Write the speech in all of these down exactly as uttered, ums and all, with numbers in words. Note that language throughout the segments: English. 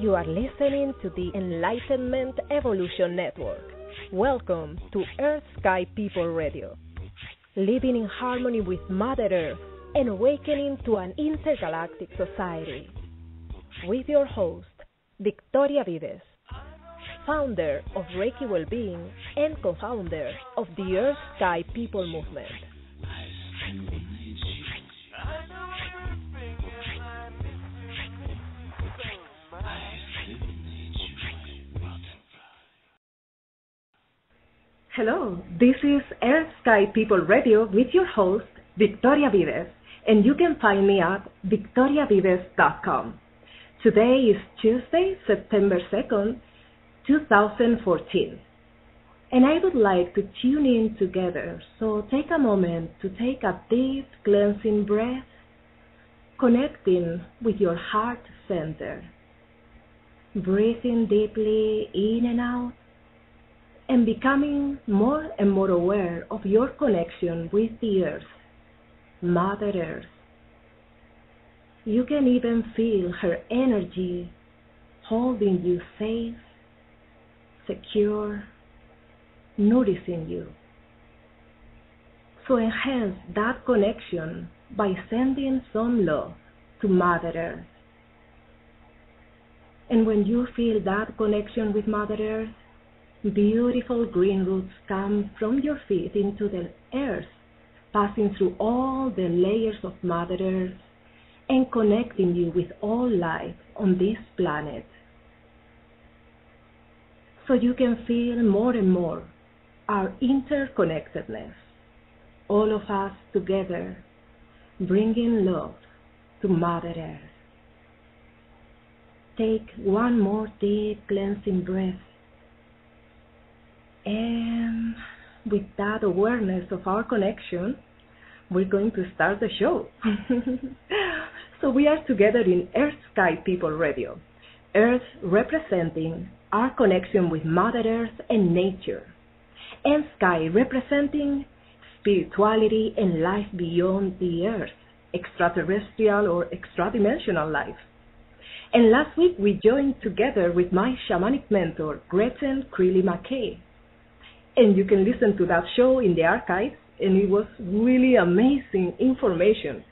You are listening to the Enlightenment Evolution Network. Welcome to Earth Sky People Radio. Living in harmony with Mother Earth and awakening to an intergalactic society. With your host, Victoria Vives, founder of Reiki Wellbeing and co-founder of the Earth Sky People Movement. Hello, this is Earth Sky People Radio with your host, Victoria Vives, and you can find me at victoria vives dot com. Today is Tuesday, September second, two thousand fourteen, and I would like to tune in together, so take a moment to take a deep cleansing breath, connecting with your heart center, breathing deeply in and out, and becoming more and more aware of your connection with the Earth, Mother Earth. You can even feel her energy holding you safe, secure, nourishing you. So enhance that connection by sending some love to Mother Earth. And when you feel that connection with Mother Earth, beautiful green roots come from your feet into the earth, passing through all the layers of Mother Earth and connecting you with all life on this planet. So you can feel more and more our interconnectedness, all of us together, bringing love to Mother Earth. Take one more deep cleansing breath. And with that awareness of our connection, we're going to start the show. So we are together in Earth Sky People Radio, Earth representing our connection with Mother Earth and nature, and Sky representing spirituality and life beyond the Earth, extraterrestrial or extradimensional life. And last week we joined together with my shamanic mentor, Gretchen Crilly McKay. And you can listen to that show in the archives, and it was really amazing information.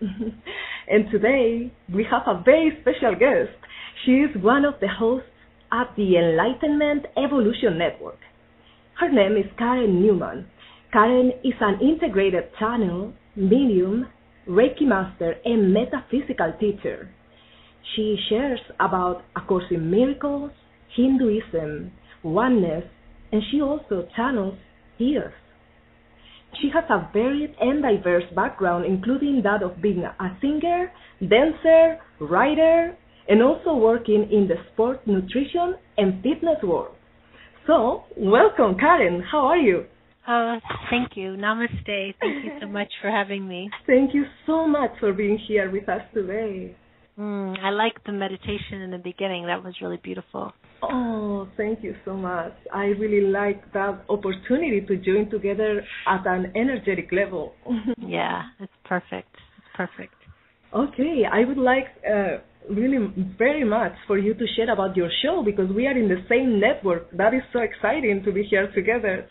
And today, we have a very special guest. She is one of the hosts at the Enlightenment Evolution Network. Her name is Karen Neumann. Karen is an integrated channel, medium, Reiki master, and metaphysical teacher. She shares about A Course in Miracles, Hinduism, oneness, and she also channels Theos. She has a varied and diverse background, including that of being a singer, dancer, writer, and also working in the sport, nutrition, and fitness world. So, welcome, Karen. How are you? Uh, thank you. Namaste. Thank you so much for having me. Thank you so much for being here with us today. Mm, I liked the meditation in the beginning. That was really beautiful. Oh, thank you so much. I really like that opportunity to join together at an energetic level. Yeah, it's perfect. It's perfect. Okay, I would like uh, really very much for you to share about your show, because we are in the same network. That is so exciting to be here together.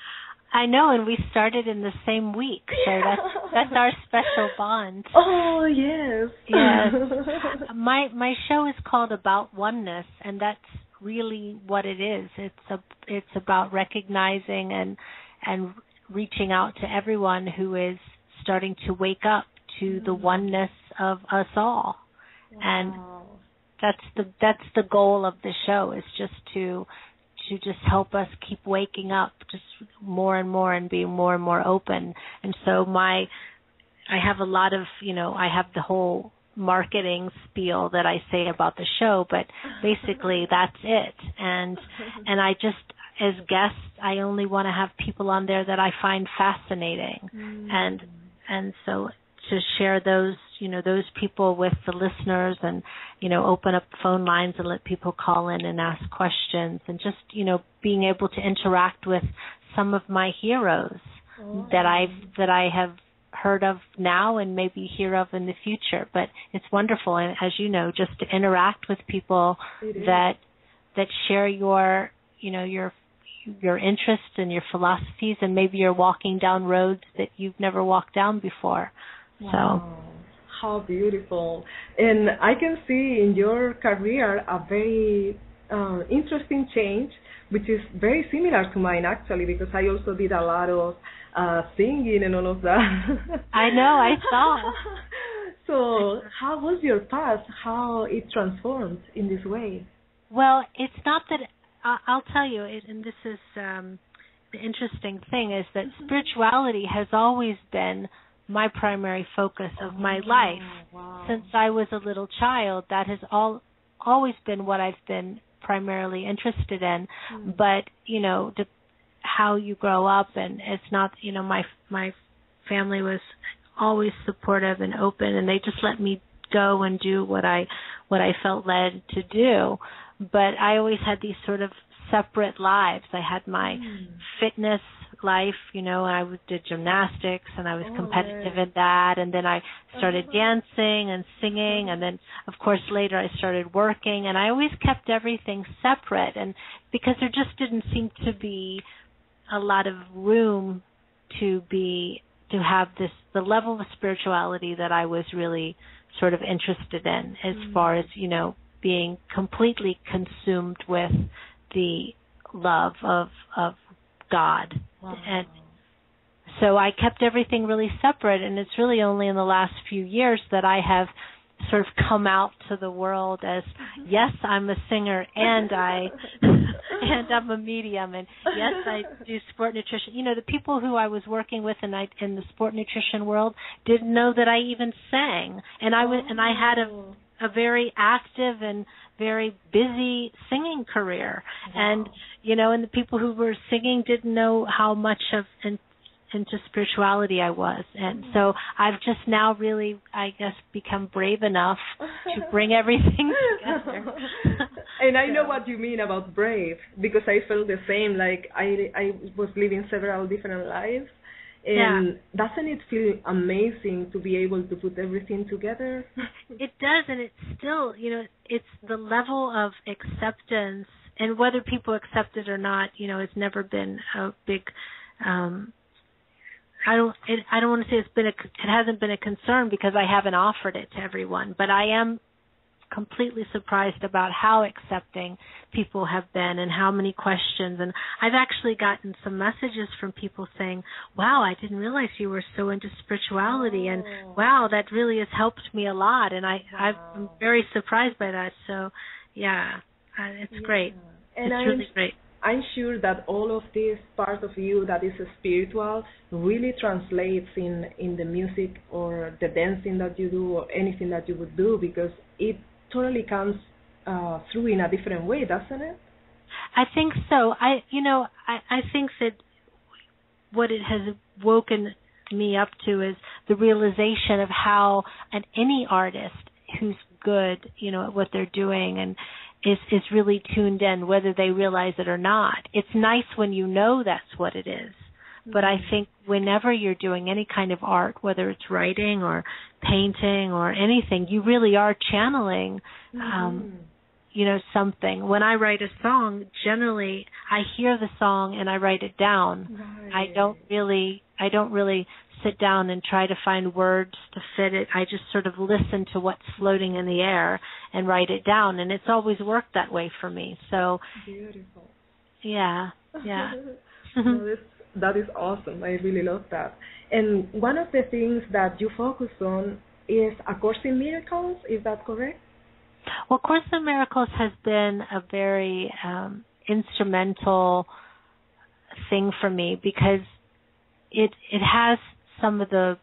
I know, and we started in the same week, so that's, that's our special bond. Oh, yes. Yes. My my show is called About Oneness, and that's really what it is. It's a, it's about recognizing and and reaching out to everyone who is starting to wake up to the oneness of us all. Wow. And that's the that's the goal of the show, is just to to just help us keep waking up just more and more and being more and more open. And so my, I have a lot of, you know, I have the whole marketing spiel that I say about the show, but basically that's it. And, and I just, as guests, I only want to have people on there that I find fascinating. Mm. And, and so to share those, you know, those people with the listeners, and, you know, open up phone lines and let people call in and ask questions, and just, you know, being able to interact with some of my heroes oh. that I've, that I have heard of now and maybe hear of in the future. But it's wonderful. And as you know, just to interact with people that, that share your, you know, your your interests and your philosophies, and maybe you're walking down roads that you've never walked down before. Wow. So. How beautiful. And I can see in your career a very uh, interesting change, which is very similar to mine, actually, because I also did a lot of uh, singing and all of that. I know, I saw. So how was your past, how it transformed in this way? Well, it's not that, I'll tell you, and this is um, the interesting thing, is that mm-hmm. spirituality has always been my primary focus of my life. Wow. Since I was a little child, that has all always been what I've been primarily interested in. Mm. But, you know, the, how you grow up, and it's not, you know, my my family was always supportive and open, and they just let me go and do what I what I felt led to do. But I always had these sort of separate lives. I had my mm. fitness life, you know, and I did gymnastics, and I was oh, competitive yeah. in that, and then I started uh-huh. dancing and singing, and then, of course, later I started working, and I always kept everything separate, and because there just didn't seem to be a lot of room to be, to have this, the level of spirituality that I was really sort of interested in, as mm. far as, you know, being completely consumed with the love of, of God. Wow. And so I kept everything really separate, and it's really only in the last few years that I have sort of come out to the world as, yes, I'm a singer, and I and I'm a medium, and yes, I do sport nutrition. You know, the people who I was working with in, I, in the sport nutrition world didn't know that I even sang, and I was, and I had a a very active and very busy singing career. Wow. And, you know, and the people who were singing didn't know how much of in, into spirituality I was. And mm-hmm. so I've just now really, I guess, become brave enough to bring everything together. And I know what you mean about brave, because I felt the same. Like I, I was living several different lives. And yeah. doesn't it feel amazing to be able to put everything together? It does, and it's still, you know, it's the level of acceptance, and whether people accept it or not, you know, it's never been a big, um, I don't, it, I don't want to say it's been a, it hasn't been a concern, because I haven't offered it to everyone, but I am completely surprised about how accepting people have been, and how many questions. And I've actually gotten some messages from people saying, wow, I didn't realize you were so into spirituality, oh. and wow, that really has helped me a lot. And I, wow. I'm very surprised by that. So, yeah, it's yeah. great. And it's I'm, really great. I'm sure that all of this part of you that is spiritual really translates in, in the music or the dancing that you do, or anything that you would do, because it totally comes uh, through in a different way, doesn't it? I think so. I, you know, I, I think that what it has woken me up to is the realization of how an, any artist who's good, you know, at what they're doing, and is, is really tuned in, whether they realize it or not. It's nice when you know that's what it is. But I think whenever you're doing any kind of art, whether it's writing or painting or anything, you really are channeling, mm-hmm. um, you know, something. When I write a song, generally I hear the song and I write it down. Right. I don't really, I don't really sit down and try to find words to fit it. I just sort of listen to what's floating in the air and write it down. And it's always worked that way for me. So beautiful. Yeah, yeah. Well, that is awesome. I really love that. And one of the things that you focus on is A Course in Miracles. Is that correct? Well, A Course in Miracles has been a very um, instrumental thing for me, because it it has some of the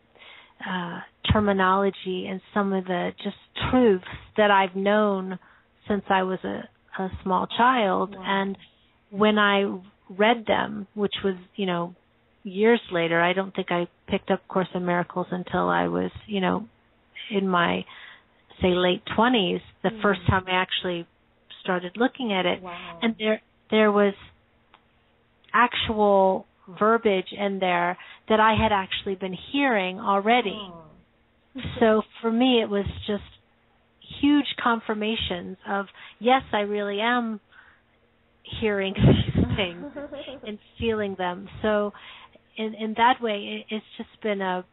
uh, terminology and some of the just truths that I've known since I was a, a small child. Wow. And when I read them, which was, you know, years later. I don't think I picked up Course in Miracles until I was, you know, in my, say, late twenties, the mm. first time I actually started looking at it. Wow. And there there was actual verbiage in there that I had actually been hearing already. Oh. So for me, it was just huge confirmations of, yes, I really am hearing these things and feeling them. So in, in that way, it, it's just been a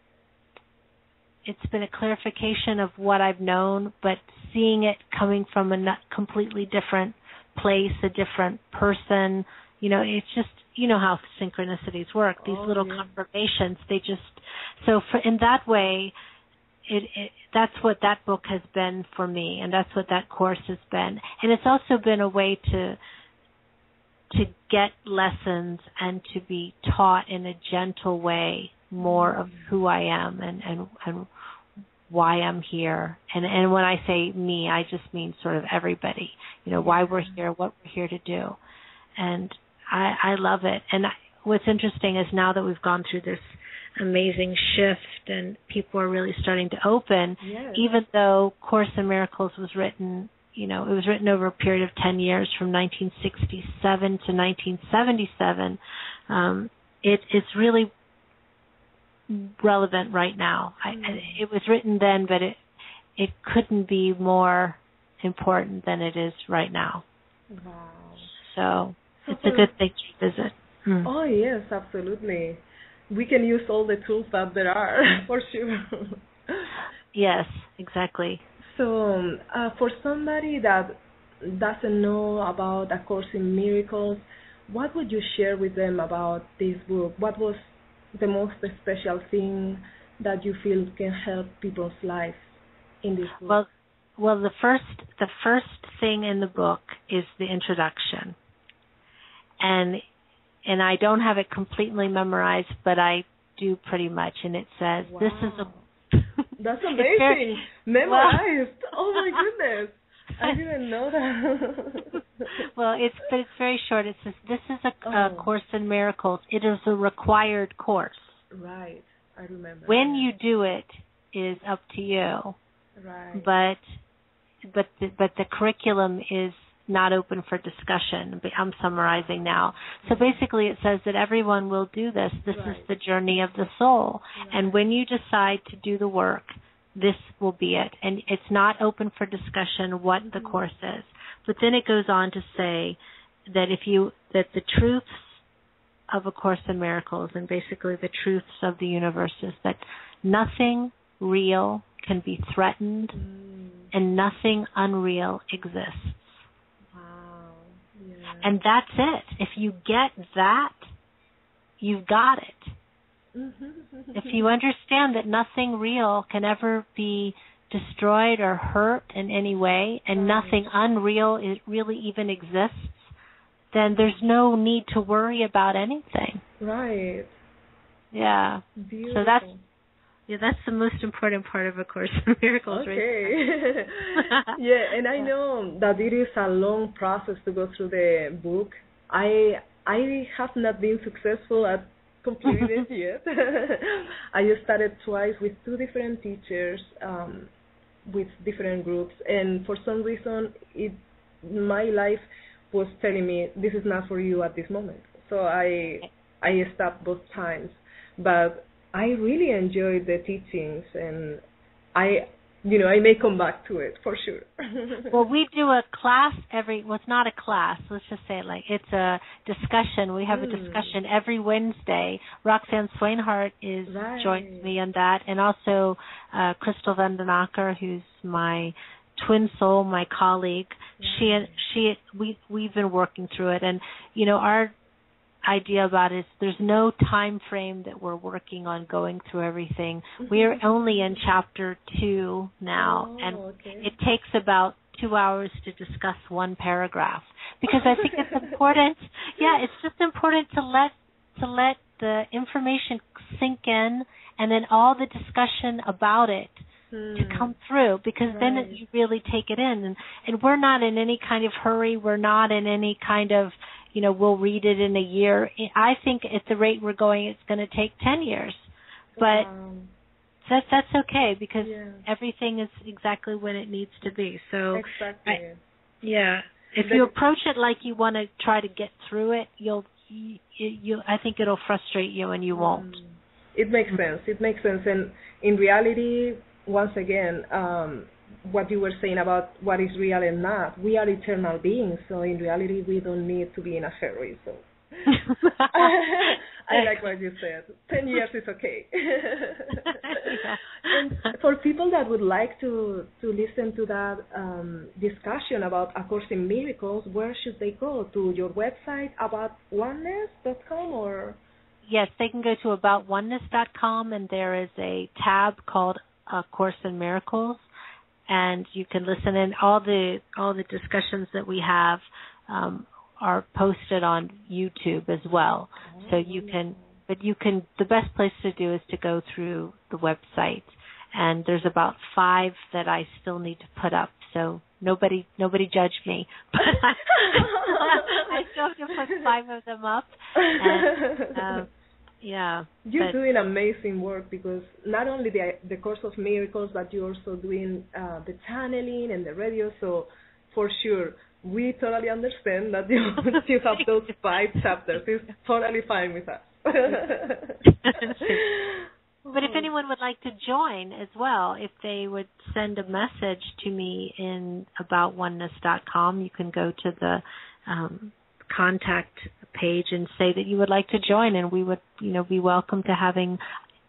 it's been a clarification of what I've known, but seeing it coming from a completely different place, a different person. You know, it's just, you know how synchronicities work. These oh, little yeah. confirmations, they just, so for, in that way, it, it that's what that book has been for me, and that's what that course has been. And it's also been a way to to get lessons and to be taught in a gentle way more of who I am and, and, and why I'm here. And, and when I say me, I just mean sort of everybody, you know, why we're here, what we're here to do. And I, I love it. And I, what's interesting is now that we've gone through this amazing shift and people are really starting to open, yes. even though Course in Miracles was written, you know, it was written over a period of ten years from nineteen sixty-seven to nineteen seventy-seven, um, it, it's really relevant right now. I, mm. I, it was written then, but it, it couldn't be more important than it is right now. Wow. So... it's a good thing to visit. Hmm. Oh, yes, absolutely. We can use all the tools that there are, for sure. Yes, exactly. So uh, for somebody that doesn't know about A Course in Miracles, what would you share with them about this book? What was the most special thing that you feel can help people's lives in this book? Well, well the first, the first thing in the book is the introduction. And and I don't have it completely memorized, but I do pretty much. And it says, wow. this is a... That's amazing. Very, memorized. Well, oh, my goodness. I didn't know that. Well, it's but it's very short. It says, this is a, oh. a Course in Miracles. It is a required course. Right. I remember. When you do it is up to you. Right. But But the, but the curriculum is... not open for discussion, but I'm summarizing now. So basically it says that everyone will do this. This right. is the journey of the soul. Right. And when you decide to do the work, this will be it. And it's not open for discussion what mm-hmm. the course is. But then it goes on to say that if you that the truths of A Course in Miracles and basically the truths of the universe is that nothing real can be threatened mm. and nothing unreal exists. And that's it. If you get that, you've got it. Mm-hmm. If you understand that nothing real can ever be destroyed or hurt in any way, and right. nothing unreal it really even exists, then there's no need to worry about anything. Right. Yeah. Beautiful. So that's yeah, that's the most important part of A Course in Miracles. Okay. Right? Yeah, and I know that it is a long process to go through the book. I I have not been successful at completing it yet. I started twice with two different teachers, um, with different groups, and for some reason, it my life was telling me this is not for you at this moment. So I I stopped both times, but. I really enjoyed the teachings, and I, you know, I may come back to it for sure. Well, we do a class every, well, it's not a class, let's just say it like, it's a discussion. We have mm. a discussion every Wednesday. Roxanne Swainhart is, right. joins me on that, and also uh, Crystal Vandenacker, who's my twin soul, my colleague. Right. She, she, we, we've been working through it, and, you know, our idea about is there's no time frame that we're working on going through everything. We are only in chapter two now, oh, and okay. it takes about two hours to discuss one paragraph because I think it's important. Yeah, it's just important to let to let the information sink in, and then all the discussion about it hmm. to come through, because right. then it, you really take it in. And, and we're not in any kind of hurry. We're not in any kind of you know, we'll read it in a year. I think at the rate we're going, it's going to take ten years. But wow. that's, that's okay because yeah. everything is exactly when it needs to be. So, exactly. I, yeah, if but you approach it like you want to try to get through it, you'll, you, you, I think it'll frustrate you and you won't. It makes sense. It makes sense. And in reality, once again, um, what you were saying about what is real and not. We are eternal beings, so in reality, we don't need to be in a fairy. So I like what you said. Ten years is okay. And for people that would like to, to listen to that um, discussion about A Course in Miracles, where should they go? To your website, about oneness dot com, or? Yes, they can go to about oneness dot com, and there is a tab called A Course in Miracles, and you can listen in. All the all the discussions that we have um, are posted on YouTube as well. Oh. So you can, but you can. The best place to do is to go through the website, and there's about five that I still need to put up. So nobody nobody judge me, but I still have to put five of them up. And, um, Yeah, you're but, doing amazing work, because not only the the Course of Miracles, but you're also doing uh, the channeling and the radio. So, for sure, we totally understand that you you have those five chapters. It's totally fine with us. But if anyone would like to join as well, if they would send a message to me in about oneness dot com, you can go to the um, contact page and say that you would like to join, and we would, you know, be welcome to having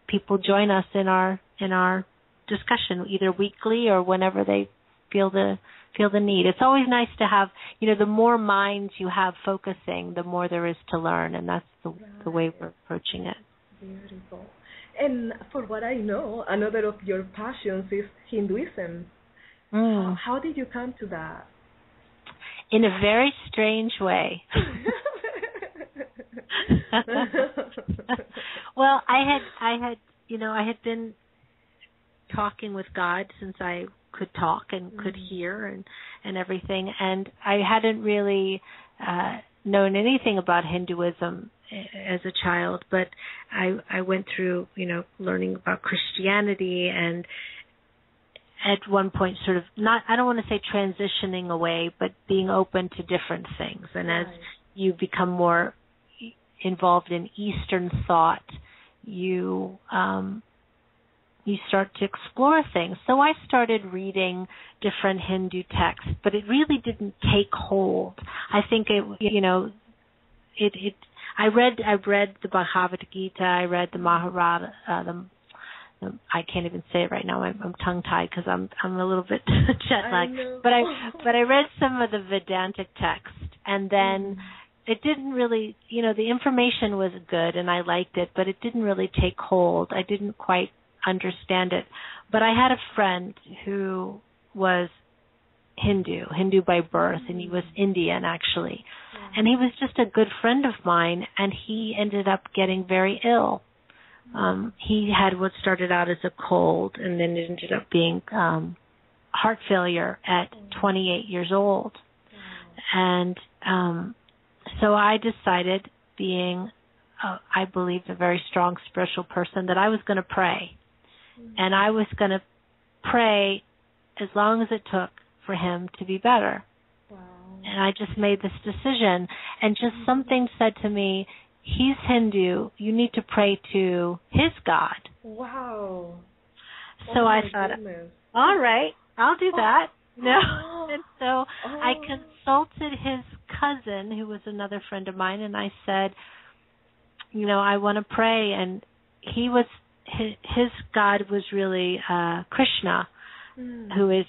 people join us in our in our discussion, either weekly or whenever they feel the feel the need. It's always nice to have, you know, the more minds you have focusing, the more there is to learn, and that's the, right. the way we're approaching it. Beautiful. And for what I know, another of your passions is Hinduism. Mm. How, how did you come to that? In a very strange way. Well, I had, I had, you know, I had been talking with God since I could talk and mm-hmm. could hear and, and everything, and I hadn't really uh, known anything about Hinduism as a child. But I, I went through, you know, learning about Christianity, and at one point, sort of not, I don't want to say transitioning away, but being open to different things. And right. as you become more involved in Eastern thought, you um, you start to explore things. So I started reading different Hindu texts, but it really didn't take hold. I think it, you know, it. it I read I read the Bhagavad Gita. I read the Mahabharata. Uh, the, the, I can't even say it right now. I'm, I'm tongue tied because I'm I'm a little bit jet lagged. But I but I read some of the Vedantic texts, and then. Mm. It didn't really, you know, the information was good and I liked it, but it didn't really take hold. I didn't quite understand it. But I had a friend who was Hindu, Hindu by birth, and he was Indian, actually. Yeah. And he was just a good friend of mine, and he ended up getting very ill. Um, he had what started out as a cold, and then it ended up being um, heart failure at twenty-eight years old. Yeah. And... Um, So I decided, being, uh, I believe, a very strong spiritual person, that I was going to pray. Mm-hmm. And I was going to pray as long as it took for him to be better. Wow. And I just made this decision. And just mm-hmm. something said to me, he's Hindu, you need to pray to his God. Wow. So oh I thought, goodness. All right, I'll do that. Oh. No. Oh. And so oh. I consulted his cousin, who was another friend of mine, and I said, you know, I want to pray. And he was, his, his God was really uh, Krishna, mm. who is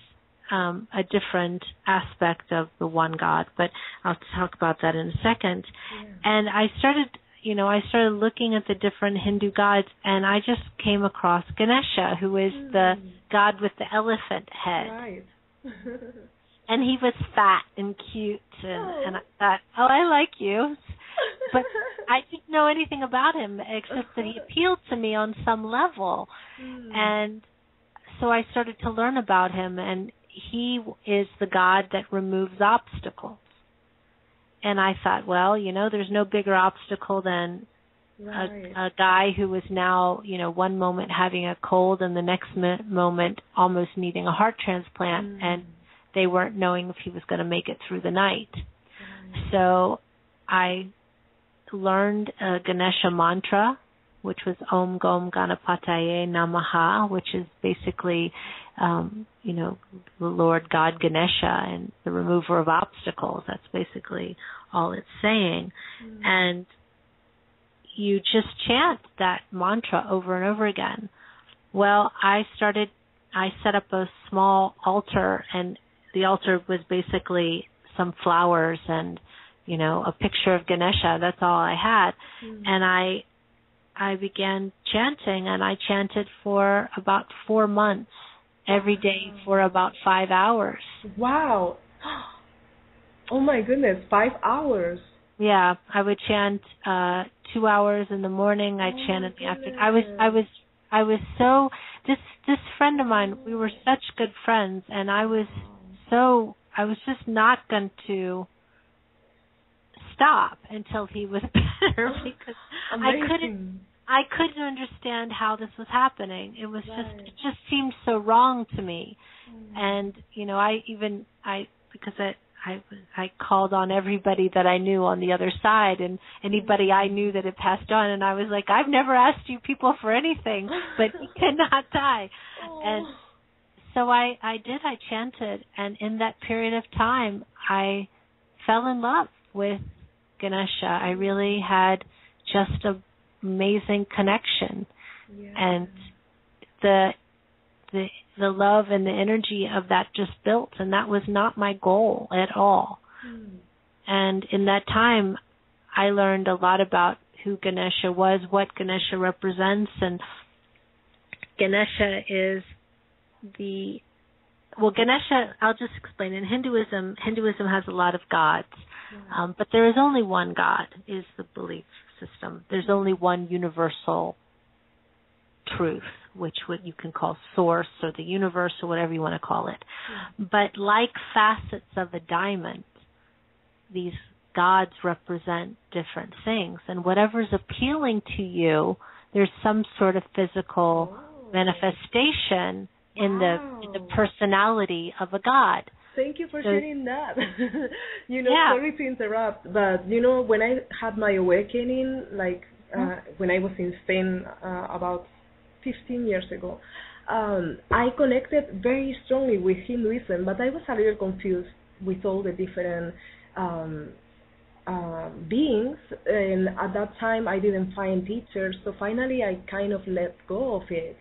um, a different aspect of the one God, but I'll talk about that in a second. Yeah. And I started, you know, I started looking at the different Hindu gods, and I just came across Ganesha, who is mm. the God with the elephant head. Right. And he was fat and cute, and, oh. and I thought, oh, I like you. But I didn't know anything about him except that he appealed to me on some level. Mm. And so I started to learn about him, and he is the God that removes obstacles. And I thought, well, you know, there's no bigger obstacle than right. a, a guy who is now, you know, one moment having a cold and the next mo- moment almost needing a heart transplant. Mm. And they weren't knowing if he was going to make it through the night. Mm. So I learned a Ganesha mantra, which was Om Gom Ganapataye Namaha, which is basically, um, you know, the Lord God Ganesha and the remover of obstacles. That's basically all it's saying. Mm. And you just chant that mantra over and over again. Well, I started, I set up a small altar, and the altar was basically some flowers and, you know, a picture of Ganesha. That's all I had. Mm. And I I began chanting, and I chanted for about four months every day for about five hours. Wow. Oh, my goodness, five hours. Yeah, I would chant uh, two hours in the morning. I oh chanted the afternoon. I was, I was, I was so, this, this friend of mine, we were such good friends, and I was so, I was just not going to stop until he was better, because Amazing. I couldn't I couldn't understand how this was happening. It was right. just it just seemed so wrong to me. Mm. And you know, I even I because I, I I called on everybody that I knew on the other side, and anybody I knew that had passed on, and I was like, I've never asked you people for anything, but you cannot die. Oh. And so I I did I chanted, and in that period of time I fell in love with Ganesha. I really had just an amazing connection. Yeah. And the the the love and the energy of that just built, and that was not my goal at all. Mm. And in that time, I learned a lot about who Ganesha was, what Ganesha represents, and Ganesha is the, well, Ganesha, I'll just explain. In Hinduism, Hinduism has a lot of gods. Um, but there is only one God, is the belief system. There's only one universal truth, which what you can call source or the universe or whatever you want to call it. Mm-hmm. But like facets of a diamond, these gods represent different things. And whatever's appealing to you, there's some sort of physical oh. manifestation in, wow. the, in the personality of a god. Thank you for sharing that. you know, yeah. Sorry to interrupt, but, you know, when I had my awakening, like uh, mm-hmm. when I was in Spain uh, about fifteen years ago, um, I connected very strongly with Hinduism, but I was a little confused with all the different um, uh, beings, and at that time I didn't find teachers, so finally I kind of let go of it.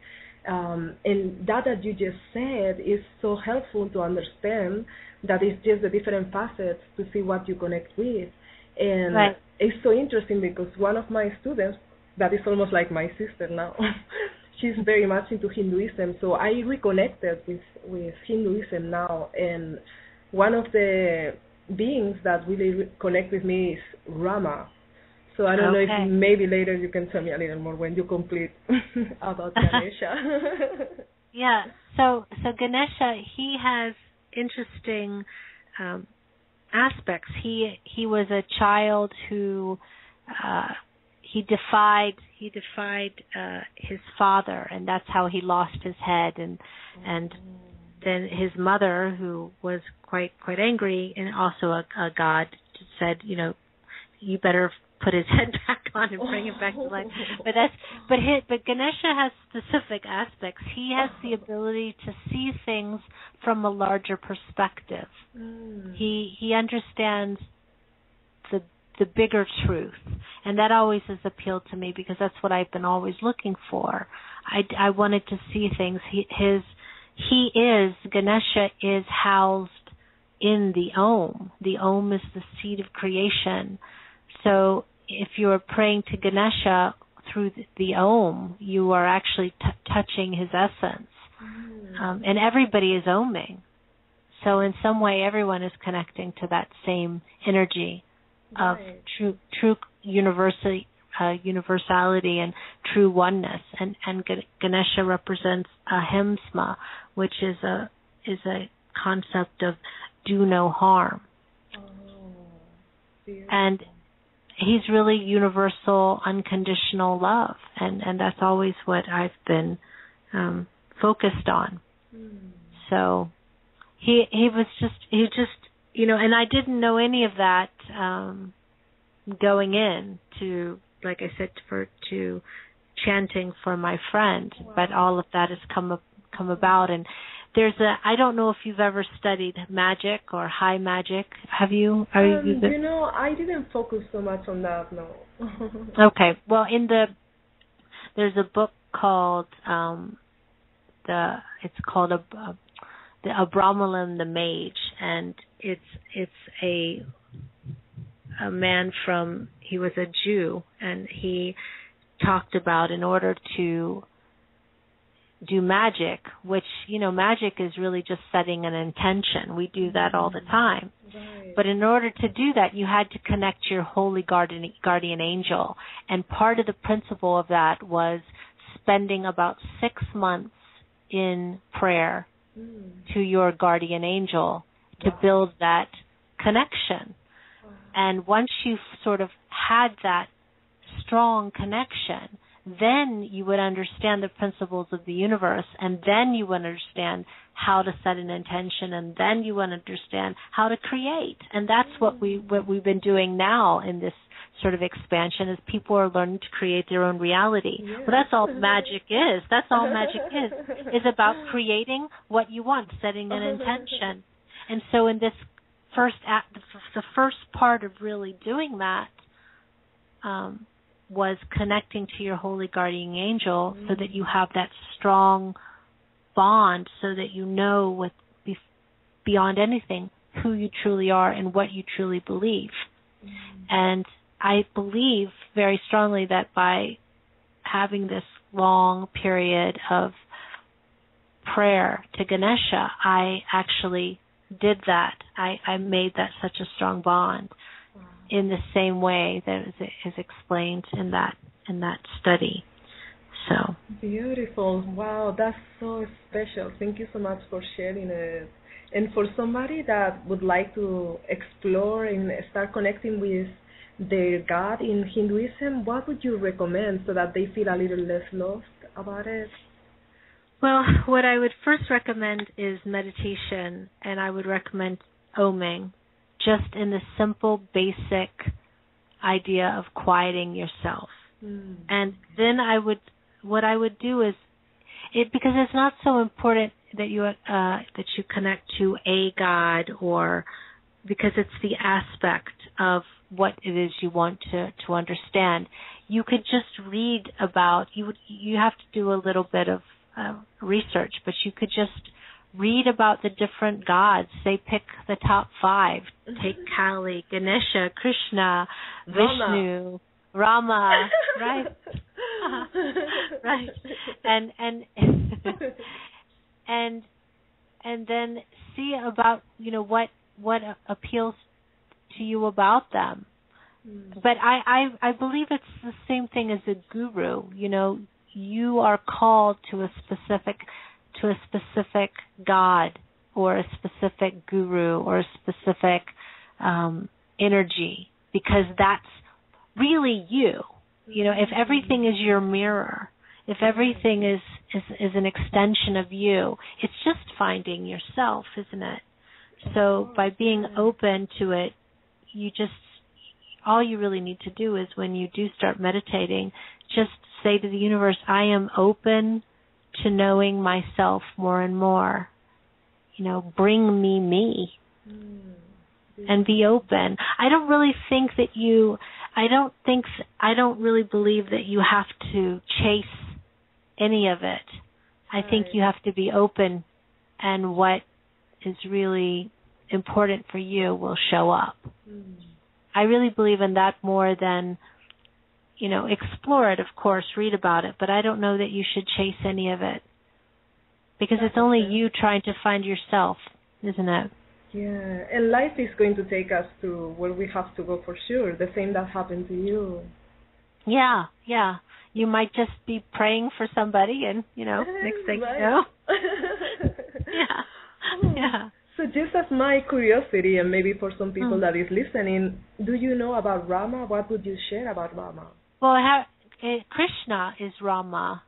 Um, and that that you just said is so helpful to understand that it's just the different facets to see what you connect with. And right. it's so interesting because one of my students, that is almost like my sister now, she's very much into Hinduism. So I reconnected with, with Hinduism now. And one of the beings that really re- connect with me is Rama. So I don't okay. know if maybe later you can tell me a little more when you complete about Ganesha. yeah, so so Ganesha, he has interesting um, aspects. He he was a child who uh, he defied he defied uh, his father, and that's how he lost his head. And mm. and then his mother, who was quite quite angry and also a, a god, said, you know, you better put his head back on and bring him back to life. But that's but his, but Ganesha has specific aspects. He has the ability to see things from a larger perspective. Mm. He he understands the the bigger truth, and that always has appealed to me because that's what I've been always looking for. I, I wanted to see things. He his he is Ganesha is housed in the Om. The Om is the seed of creation. So if you are praying to Ganesha through the, the Om, you are actually t- touching his essence. Mm. Um, and everybody is Oming. So in some way, everyone is connecting to that same energy right. of true true universal, uh, universality and true oneness. And, and G- Ganesha represents ahimsa, which is a is a concept of do no harm. Oh, and he's really universal, unconditional love, and, and that's always what I've been um, focused on. Mm. So he he was just he just you know, and I didn't know any of that um, going in to, like I said, for to chanting for my friend. Wow. But all of that has come come about. And there's a, I don't know if you've ever studied magic or high magic. Have you? Are um, you, you know, I didn't focus so much on that, no. Okay. Well, in the, there's a book called, um, the, it's called a, a, the Abramelin, the Mage. And it's, it's a, a man from, he was a Jew, and he talked about in order to do magic, which, you know, magic is really just setting an intention. We do that all the time. Right. But in order to do that, you had to connect your holy guardian, guardian angel. And part of the principle of that was spending about six months in prayer mm. to your guardian angel to wow. build that connection. Wow. And once you've sort of had that strong connection, then you would understand the principles of the universe, and then you would understand how to set an intention, and then you would understand how to create. And that's what we what we've been doing now in this sort of expansion, is people are learning to create their own reality. Yeah. Well, that's all magic is. That's all magic is. It's about creating what you want, setting an intention. And so in this first act, the first part of really doing that, um, was connecting to your holy guardian angel mm. so that you have that strong bond, so that you know with be- beyond anything who you truly are and what you truly believe. Mm. And I believe very strongly that by having this long period of prayer to Ganesha, I actually did that. I, I made that such a strong bond. In the same way that is explained in that in that study. So beautiful! Wow, that's so special. Thank you so much for sharing it. And for somebody that would like to explore and start connecting with their God in Hinduism, what would you recommend so that they feel a little less lost about it? Well, what I would first recommend is meditation, and I would recommend oming. Just in the simple, basic idea of quieting yourself. Mm. And then I would, what I would do is, it because it's not so important that you uh, that you connect to a God, or because it's the aspect of what it is you want to, to understand. You could just read about, you would, you have to do a little bit of uh, research, but you could just read about the different gods. They pick the top five. Take Kali, Ganesha, Krishna, Vishnu, Rama, Rama. Right? Right. And and and and then see about, you know, what what appeals to you about them. Mm. But I, I I believe it's the same thing as a guru. You know, you are called to a specific to a specific God or a specific guru or a specific um, energy, because that's really you. You know, if everything is your mirror, if everything is, is, is an extension of you, it's just finding yourself, isn't it? So by being open to it, you just, all you really need to do is when you do start meditating, just say to the universe, I am open to knowing myself more and more, you know, bring me me, mm. and be open. I don't really think that you, I don't think, I don't really believe that you have to chase any of it. I right. think you have to be open, and what is really important for you will show up. Mm. I really believe in that more than, you know, explore it, of course, read about it, but I don't know that you should chase any of it, because That's it's only true. You trying to find yourself, isn't it? Yeah, and life is going to take us to where we have to go for sure, the same that happened to you. Yeah, yeah. You might just be praying for somebody and, you know, next thing you know. Yeah, oh. yeah. So just as my curiosity, and maybe for some people mm. that is listening, do you know about Rama? What would you share about Rama? Well, I have, uh, Krishna is Rama,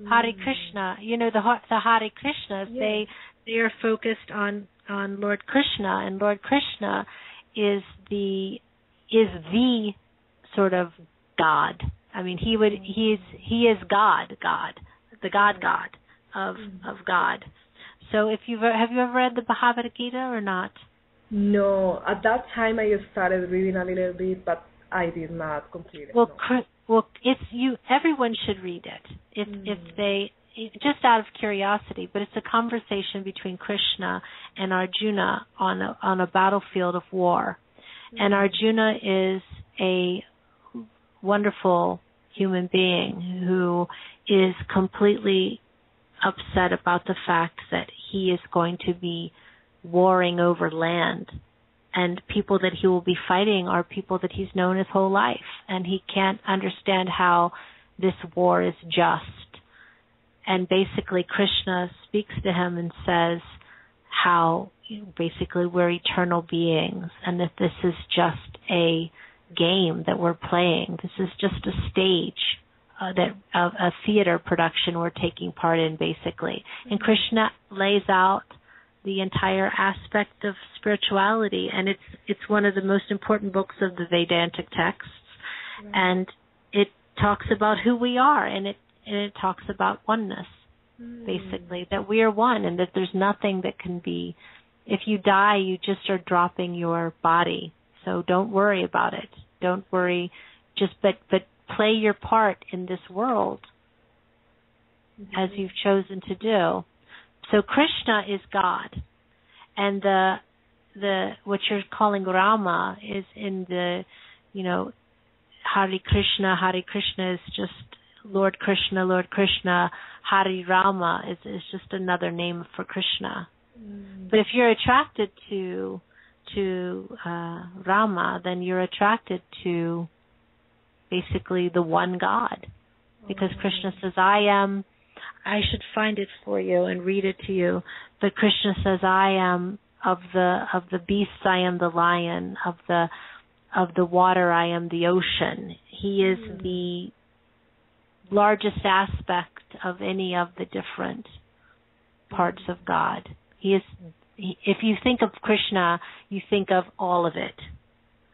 mm. Hare Krishna. You know, the the Hare Krishnas, yes. they they are focused on, on Lord Krishna, and Lord Krishna is the is the sort of God, I mean, he would. He is. He is God. God, the God. God of of God. So, if you have you ever read the Bhagavad Gita or not? No. At that time, I started reading a little bit, but I did not complete it. Well, no. well, it's you. Everyone should read it if mm. if they. Just out of curiosity, but it's a conversation between Krishna and Arjuna on a, on a battlefield of war. Mm-hmm. And Arjuna is a wonderful human being who is completely upset about the fact that he is going to be warring over land. And people that he will be fighting are people that he's known his whole life. And he can't understand how this war is just. And basically, Krishna speaks to him and says how basically we're eternal beings and that this is just a game that we're playing. This is just a stage uh, that of a theater production we're taking part in, basically. And Krishna lays out the entire aspect of spirituality, and it's it's one of the most important books of the Vedantic texts. Right. And it talks about who we are, and it And it talks about oneness, basically, mm. that we are one and that there's nothing that can be, if you die, you just are dropping your body. So don't worry about it. Don't worry, just but, but play your part in this world mm-hmm. as you've chosen to do. So Krishna is God. And the the what you're calling Rama is in the, you know, Hare Krishna. Hare Krishna is just Lord Krishna, Lord Krishna. Hari Rama is, is just another name for Krishna. Mm. But if you're attracted to to uh, Rama, then you're attracted to basically the one God, because mm. Krishna says, "I am." I should find it for you and read it to you. But Krishna says, "I am of the of the beasts. I am the lion of the of the water. I am the ocean." He is mm. the largest aspect of any of the different parts of God. He is. He, if you think of Krishna, you think of all of it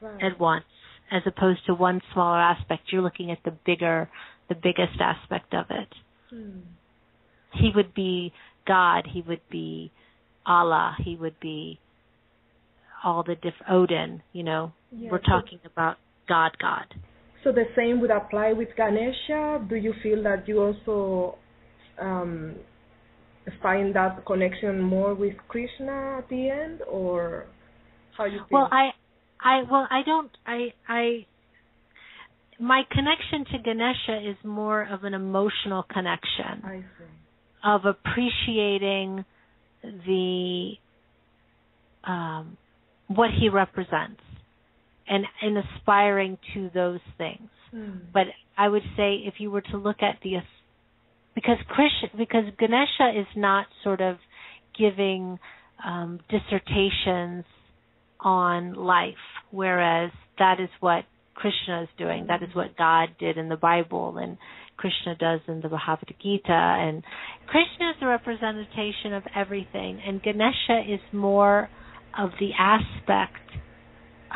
right. at once, as opposed to one smaller aspect. You're looking at the bigger, the biggest aspect of it. Hmm. He would be God. He would be Allah. He would be all the diff. Odin. You know, yeah, we're talking so- about God, God. So the same would apply with Ganesha. Do you feel that you also um, find that connection more with Krishna at the end, or how you feel? Well, I, I, well, I don't. I, I. My connection to Ganesha is more of an emotional connection, I see. Of appreciating the um, what he represents. And, and aspiring to those things. Mm. But I would say if you were to look at the, because Krishna, because Ganesha is not sort of giving um, dissertations on life, whereas that is what Krishna is doing. That is what God did in the Bible and Krishna does in the Bhagavad Gita. And Krishna is a representation of everything. And Ganesha is more of the aspect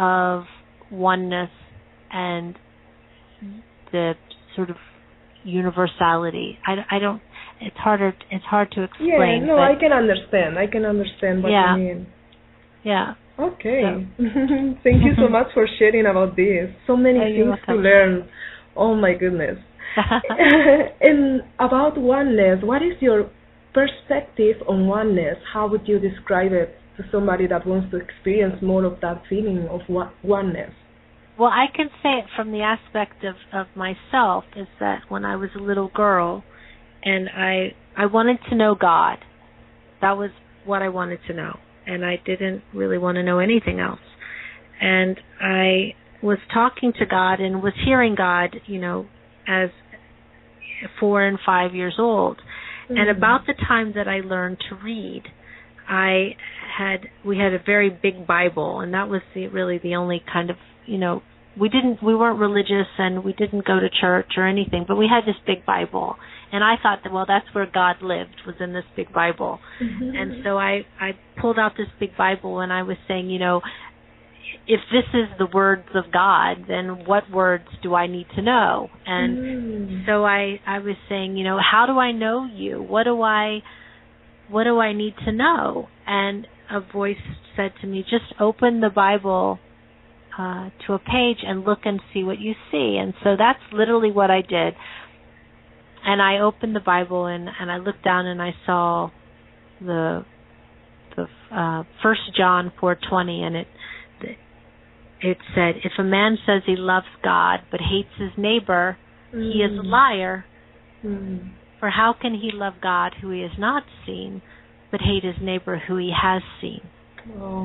of oneness and the sort of universality. I, I don't. It's harder. It's hard to explain. Yeah, no, but I can understand. I can understand what yeah. you mean. Yeah. Okay. So. Thank you so much for sharing about this. So many oh, things to learn. Oh my goodness. And about oneness, what is your perspective on oneness? How would you describe it to somebody that wants to experience more of that feeling of oneness? Well, I can say it from the aspect of, of myself is that when I was a little girl and I I wanted to know God, that was what I wanted to know. And I didn't really want to know anything else. And I was talking to God and was hearing God, you know, as four and five years old. Mm-hmm. And about the time that I learned to read, I had we had a very big Bible, and that was the, really the only kind of, you know, we didn't we weren't religious and we didn't go to church or anything, but we had this big Bible, and I thought that well that's where God lived, was in this big Bible. Mm-hmm. And so I I pulled out this big Bible and I was saying, you know, if this is the words of God, then what words do I need to know? And mm. so I, I was saying, you know, how do I know you? What do I, what do I need to know? And a voice said to me, just open the Bible uh, to a page and look and see what you see. And so that's literally what I did. And I opened the Bible and, and I looked down and I saw the the uh, First John four twenty, and it it said, if a man says he loves God but hates his neighbor, mm. he is a liar. Mm. For how can he love God who he has not seen, but hate his neighbor who he has seen? Oh.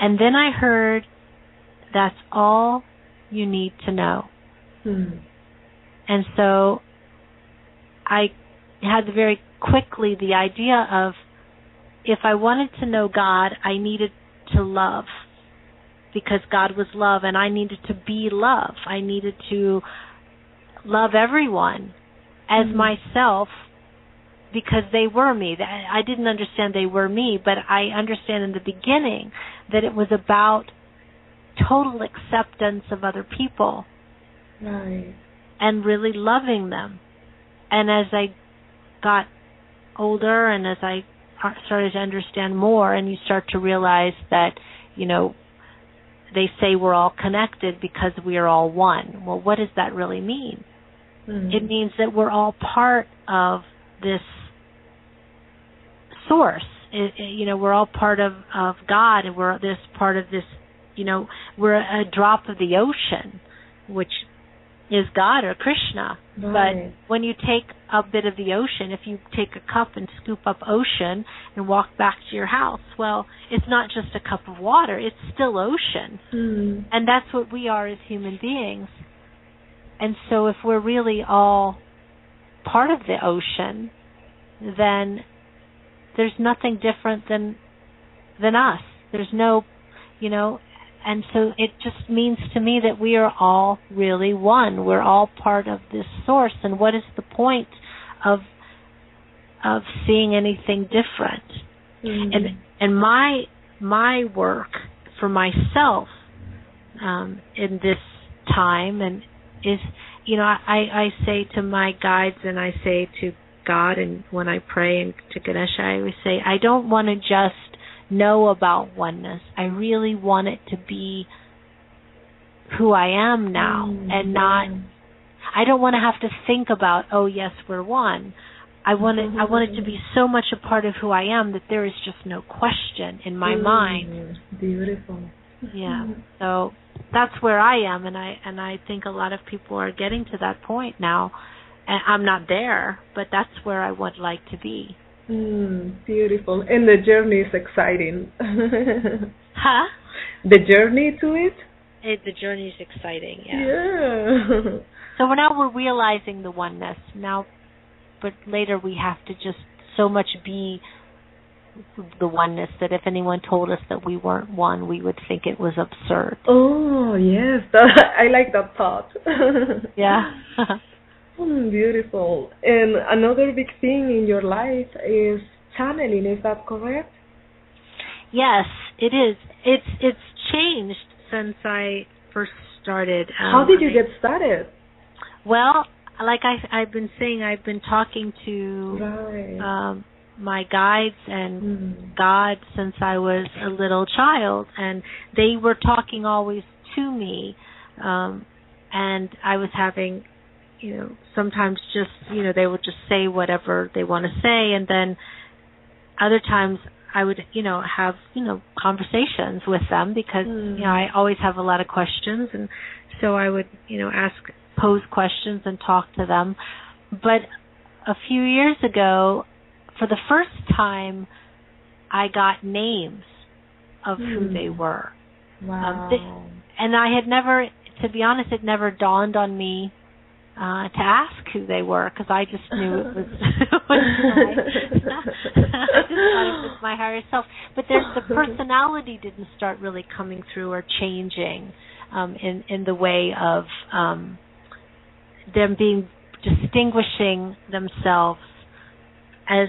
And then I heard, that's all you need to know. Mm. And so I had very quickly the idea of, if I wanted to know God, I needed to love, because God was love, and I needed to be love. I needed to love everyone as mm-hmm. myself, because they were me. I didn't understand they were me, but I understand in the beginning that it was about total acceptance of other people. Nice. And really loving them. And as I got older and as I started to understand more, and you start to realize that, you know, they say we're all connected because we are all one. Well, what does that really mean? Mm-hmm. It means that we're all part of this source. It, it, you know, we're all part of, of God, and we're this part of this, you know, we're a drop of the ocean, which is God or Krishna. Right. But when you take a bit of the ocean, if you take a cup and scoop up ocean and walk back to your house, well, it's not just a cup of water, it's still ocean. Mm. And that's what we are as human beings. And so if we're really all part of the ocean, then there's nothing different than than us. There's no, you know, and so it just means to me that we are all really one. We're all part of this source. And what is the point of of seeing anything different? Mm-hmm. And and my my work for myself um, in this time and is, you know, I, I say to my guides and I say to God, and when I pray, and to Ganesha, I always say, I don't want to just know about oneness. I really want it to be who I am now, mm-hmm. and not, I don't want to have to think about, oh yes, we're one. I want it, mm-hmm. I want it to be so much a part of who I am that there is just no question in my mm-hmm. mind. Beautiful. Yeah. Mm-hmm. So that's where I am, and I and I think a lot of people are getting to that point now. And I'm not there, but that's where I would like to be. Mm, beautiful. And the journey is exciting. Huh? The journey to it? it the journey is exciting, yeah. Yeah. So now we're realizing the oneness. Now, but later we have to just so much be the oneness that if anyone told us that we weren't one, we would think it was absurd. Oh, yes. I like that thought. Yeah. Mm, beautiful. And another big thing in your life is channeling. Is that correct? Yes, it is. It's it's changed since I first started. Um, How did you get started? Well, like I, I've been saying, I've been talking to right. um, my guides and mm. God since I was a little child, and they were talking always to me, um, and I was having, you know, sometimes just, you know, they would just say whatever they want to say. And then other times I would, you know, have, you know, conversations with them because, mm. you know, I always have a lot of questions. And so I would, you know, ask, pose questions and talk to them. But a few years ago, for the first time, I got names of mm. who they were. Wow. Um, they, and I had never, to be honest, it never dawned on me Uh, to ask who they were, because I just knew it was, it was my, I just thought it was my higher self. But there's the personality didn't start really coming through or changing um, in in the way of um, them being distinguishing themselves as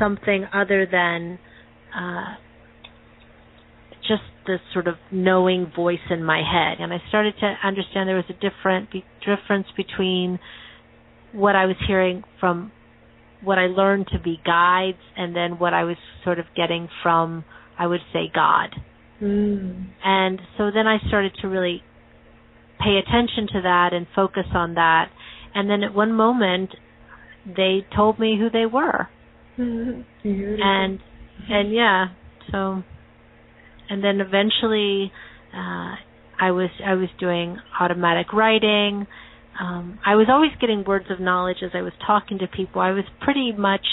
something other than uh, just this sort of knowing voice in my head. And I started to understand there was a different be- difference between what I was hearing from what I learned to be guides and then what I was sort of getting from, I would say, God. Mm. And so then I started to really pay attention to that and focus on that. And then at one moment, they told me who they were. Mm-hmm. And, and yeah, so... And then eventually, uh, I was I was doing automatic writing. Um, I was always getting words of knowledge as I was talking to people. I was pretty much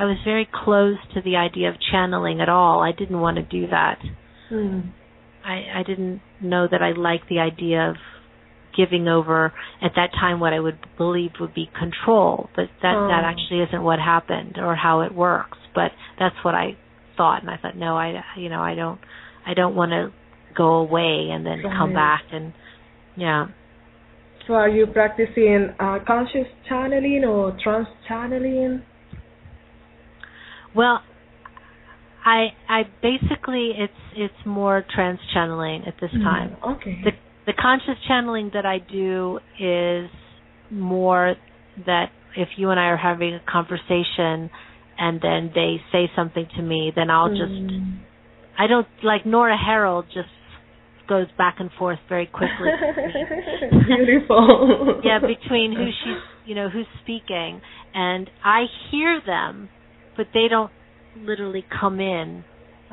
I was very closed to the idea of channeling at all. I didn't want to do that. Mm. I I didn't know that I liked the idea of giving over at that time what I would believe would be control, but that oh. that actually isn't what happened or how it works. But that's what I thought, and I thought, no, I you know I don't. I don't want to go away and then come back and, yeah. So are you practicing uh, conscious channeling or trance channeling? Well, I I basically it's it's more trance channeling at this time. Mm, okay. The the conscious channeling that I do is more that if you and I are having a conversation and then they say something to me, then I'll mm. just. I don't, like Nora Harold just goes back and forth very quickly. Beautiful. Yeah, between who she's, you know, who's speaking. And I hear them, but they don't literally come in.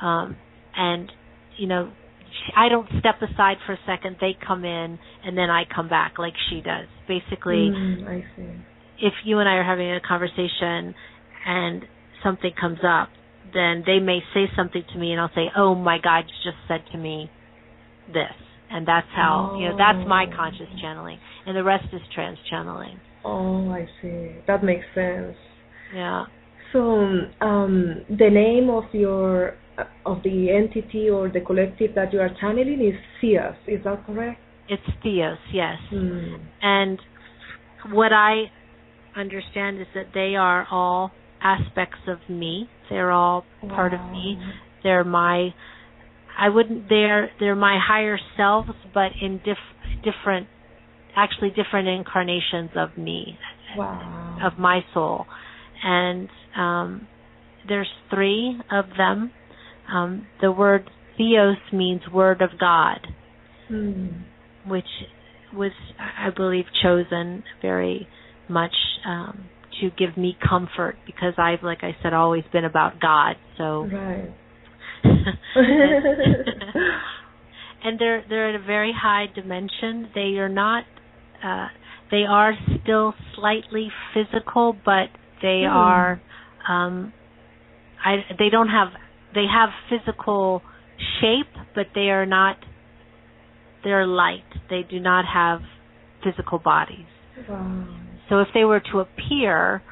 Um, and, you know, I don't step aside for a second. They come in, and then I come back like she does. Basically, mm, I see. If you and I are having a conversation and something comes up, then they may say something to me, and I'll say, "Oh my God, you just said to me this," and that's how oh. you know that's my conscious channeling, and the rest is trans channeling. Oh, I see. That makes sense. Yeah. So, um, the name of your uh, of the entity or the collective that you are channeling is Theos. Is that correct? It's Theos, yes. Mm. And what I understand is that they are all aspects of me. They're all part wow. of me. They're my, I wouldn't, they're, they're my higher selves, but in diff, different, actually different incarnations of me, wow. of my soul. And um, there's three of them. Um, the word Theos means word of God, hmm. which was, I believe, chosen very much um to give me comfort, because I've, like I said, always been about God. So, right. And they're they're at a very high dimension. They are not. Uh, they are still slightly physical, but they mm. are. Um, I. They don't have. They have physical shape, but they are not. They're light. They do not have physical bodies. Wow. So if they were to appear,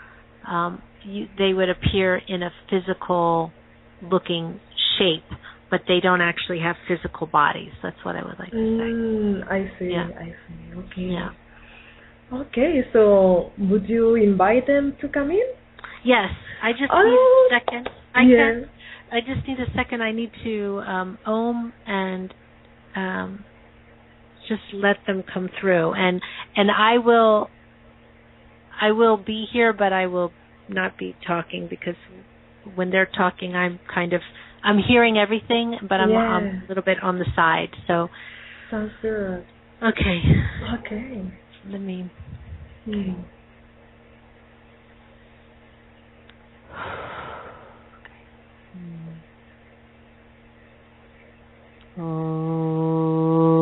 um, you, they would appear in a physical-looking shape, but they don't actually have physical bodies. That's what I would like to say. Mm, I see, yeah. I see. Okay. Yeah. Okay, so would you invite them to come in? Yes. I just oh, need a second. I yes. can, I just need a second. I need to um, om and um, just let them come through. And and I will... I will be here, but I will not be talking, because when they're talking, I'm kind of, I'm hearing everything, but I'm, yeah. I'm a little bit on the side. So. Sounds good. Okay. Okay. Let me. Okay. Mm. Okay. Mm. Oh. Oh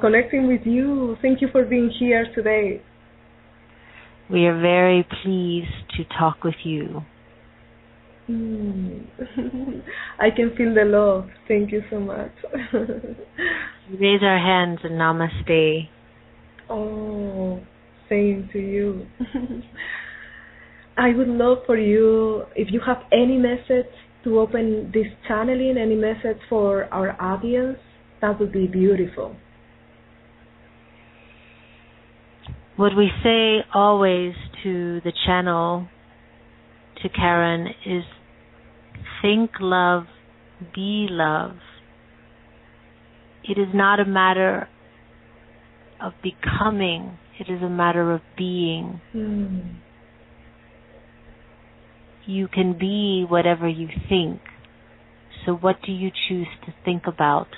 Connecting with you. Thank you for being here today. We are very pleased to talk with you. Mm. I can feel the love. Thank you so much. Raise our hands and namaste. Oh, same to you. I would love for you, if you have any message to open this channeling, any message for our audience, that would be beautiful. What we say always to the channel, to Karen, is think love, be love. It is not a matter of becoming, it is a matter of being. Mm. You can be whatever you think. So what do you choose to think about?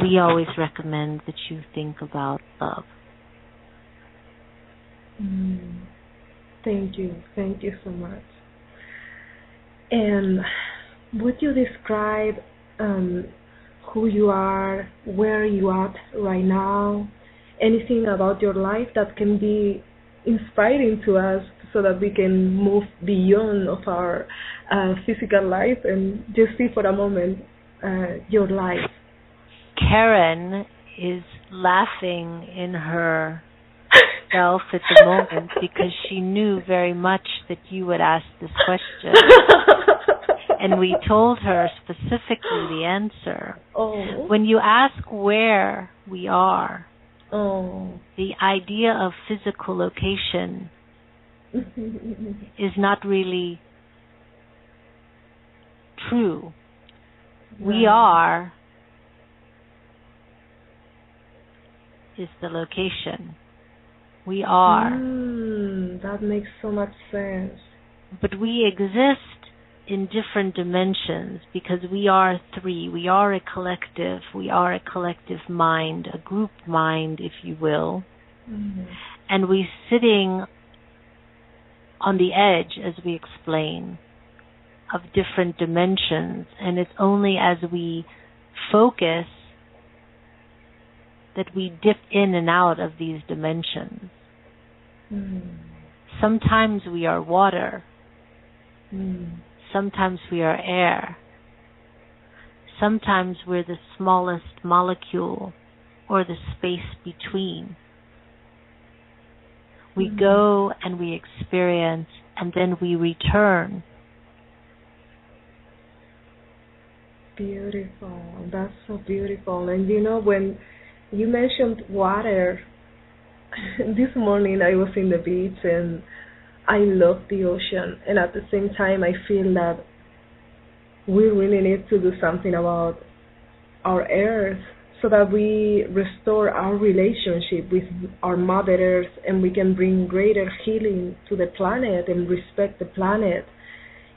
We always recommend that you think about love. Mm. Thank you, thank you so much. And would you describe um, who you are, where you are right now, anything about your life that can be inspiring to us so that we can move beyond of our uh, physical life and just see for a moment uh, your life? Karen is laughing in her at the moment because she knew very much that you would ask this question, and we told her specifically the answer. Oh. When you ask where we are, oh. the idea of physical location is not really true. Wow. We are is the location. We are. Mm, that makes so much sense. But we exist in different dimensions because we are three. We are a collective. We are a collective mind, a group mind, if you will. Mm-hmm. And we're sitting on the edge, as we explain, of different dimensions. And it's only as we focus that we dip in and out of these dimensions. Mm. Sometimes we are water. Mm. Sometimes we are air. Sometimes we're the smallest molecule or the space between. We mm. go and we experience and then we return. Beautiful. That's so beautiful. And you know, when you mentioned water. This morning I was in the beach and I love the ocean, and at the same time I feel that we really need to do something about our earth so that we restore our relationship with our Mother Earth and we can bring greater healing to the planet and respect the planet.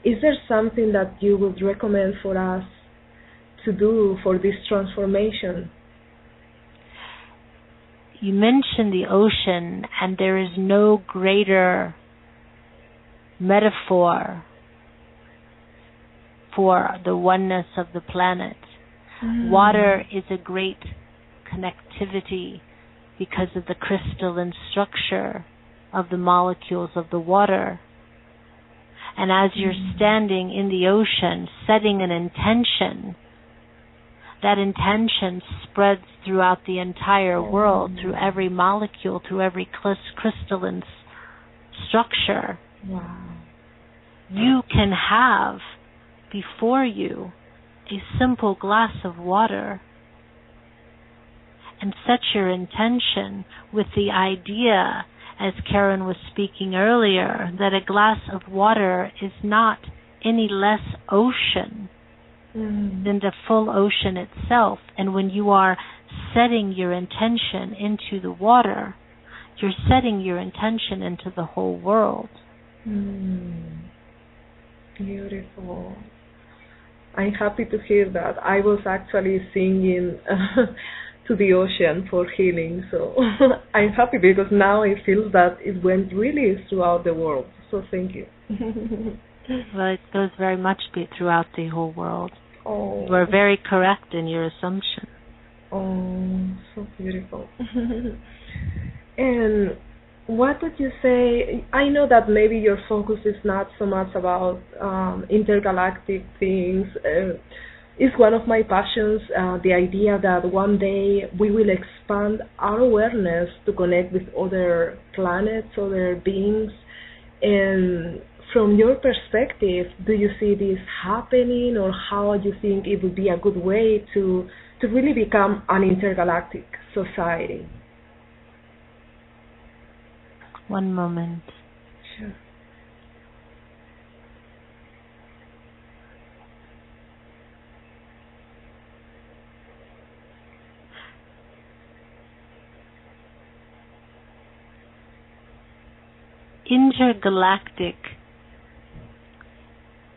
Is there something that you would recommend for us to do for this transformation? You mentioned the ocean, and there is no greater metaphor for the oneness of the planet. Mm. Water is a great connectivity because of the crystalline structure of the molecules of the water. And as mm. you're standing in the ocean, setting an intention, that intention spreads throughout the entire world, mm. through every molecule, through every crystalline structure. Wow. You can have before you a simple glass of water and set your intention with the idea, as Karen was speaking earlier, that a glass of water is not any less ocean mm. than the full ocean itself. And when you are setting your intention into the water, you're setting your intention into the whole world. Mm. Beautiful. I'm happy to hear that. I was actually singing uh, to the ocean for healing, so I'm happy because now I feel that it went really throughout the world. So thank you. Well, it goes very much throughout the whole world. Oh. You are very correct in your assumption. Oh, so beautiful. And what would you say? I know that maybe your focus is not so much about um, intergalactic things. Uh, it's one of my passions, uh, the idea that one day we will expand our awareness to connect with other planets, other beings. And from your perspective, do you see this happening, or how do you think it would be a good way to, to really become an intergalactic society? One moment. Sure. Intergalactic.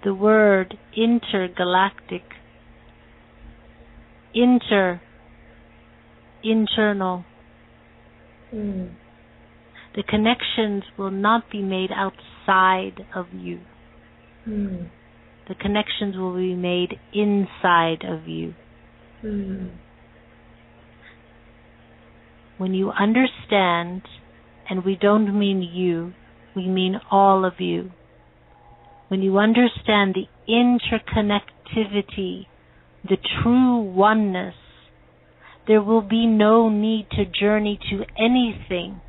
The word intergalactic. Inter. Internal. Mm. The connections will not be made outside of you. Mm. The connections will be made inside of you. Mm. When you understand, and we don't mean you, we mean all of you. When you understand the interconnectivity, the true oneness, there will be no need to journey to anything.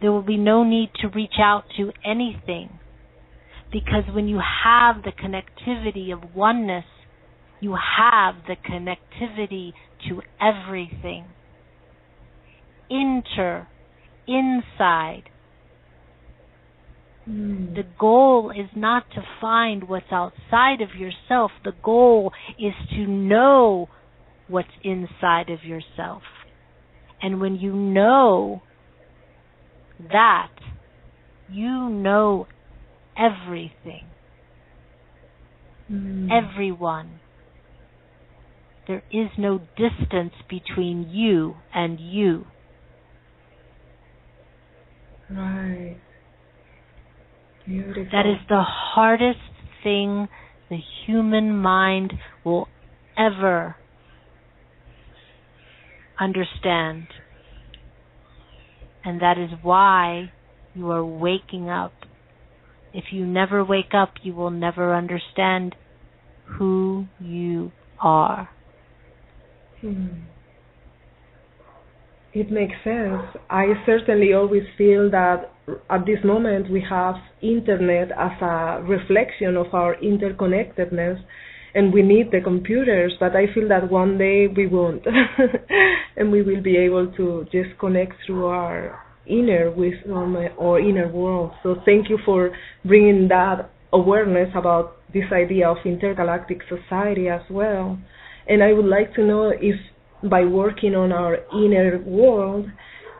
There will be no need to reach out to anything, because when you have the connectivity of oneness, you have the connectivity to everything. Inter, inside. Mm. The goal is not to find what's outside of yourself. The goal is to know what's inside of yourself. And when you know that, you know everything, mm. everyone. There is no distance between you and you. Right. Beautiful. That is the hardest thing the human mind will ever understand. And that is why you are waking up. If you never wake up, you will never understand who you are. Hmm. It makes sense. I certainly always feel that at this moment we have internet as a reflection of our interconnectedness, and we need the computers, but I feel that one day we won't. And we will be able to just connect through our inner wisdom or inner world. So thank you for bringing that awareness about this idea of intergalactic society as well. And I would like to know if by working on our inner world,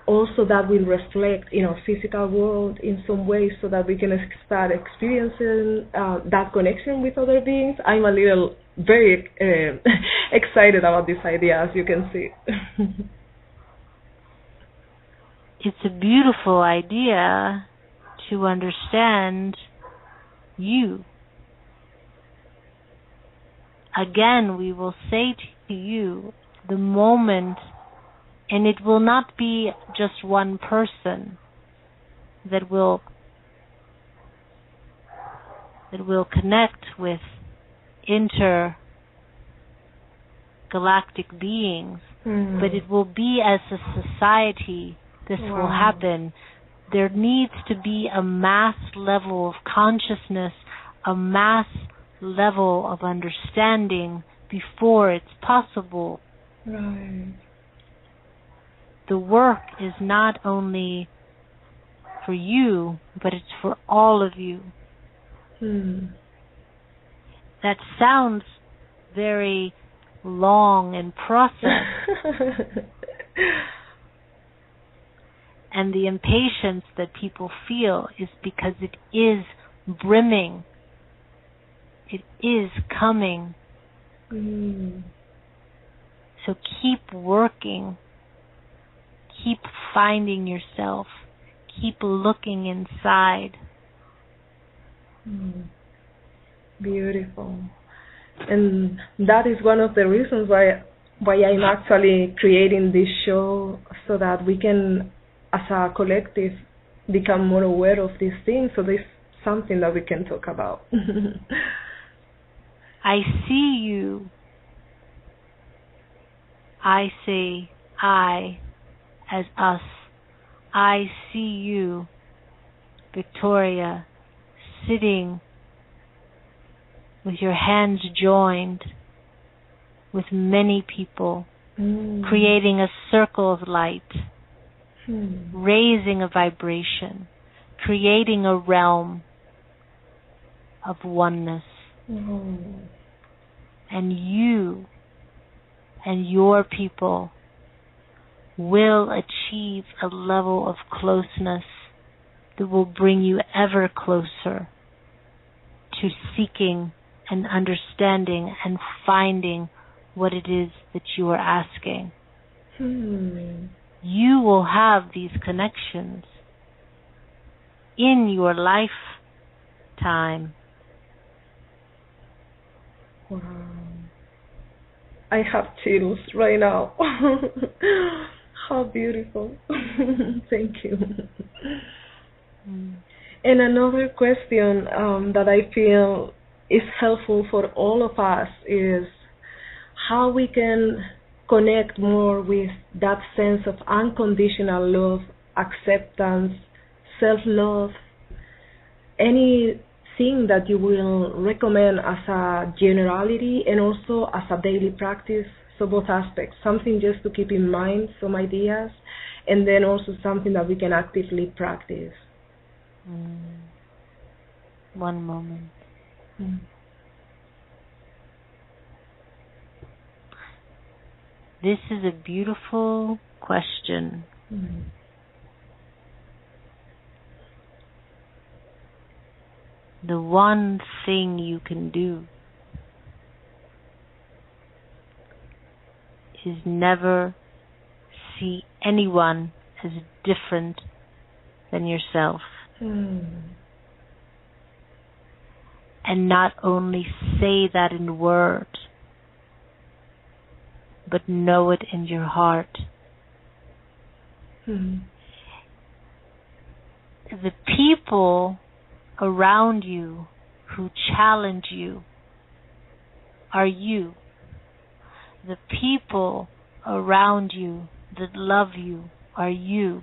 also that will reflect in our physical world in some way, so that we can start experiencing uh, that connection with other beings. I'm a little very uh, excited about this idea, as you can see. It's a beautiful idea to understand you. Again, we will say to you, the moment. And it will not be just one person that will that will connect with intergalactic beings, mm. but it will be as a society this wow. will happen. There needs to be a mass level of consciousness, a mass level of understanding before it's possible. Right. The work is not only for you, but it's for all of you. Hmm. That sounds very long and process. And the impatience that people feel is because it is brimming. It is coming. Mm. So keep working. Keep finding yourself. Keep looking inside. Mm. Beautiful. And that is one of the reasons why why I'm actually creating this show, so that we can, as a collective, become more aware of these things. So this is something that we can talk about. I see you. I see I as us. I see you, Victoria, sitting with your hands joined with many people, mm. creating a circle of light. Hmm. Raising a vibration, creating a realm of oneness. Oh. And you and your people will achieve a level of closeness that will bring you ever closer to seeking and understanding and finding what it is that you are asking. Hmm. You will have these connections in your lifetime. Wow. I have chills right now. How beautiful. Thank you. Mm. And another question um, that I feel is helpful for all of us is how we can connect more with that sense of unconditional love, acceptance, self-love. Anything that you will recommend as a generality and also as a daily practice, so both aspects, something just to keep in mind, some ideas, and then also something that we can actively practice. Mm. One moment. Mm. This is a beautiful question. Mm-hmm. The one thing you can do is never see anyone as different than yourself. Mm. And not only say that in words, but know it in your heart. Mm-hmm. The people around you who challenge you are you. The people around you that love you are you.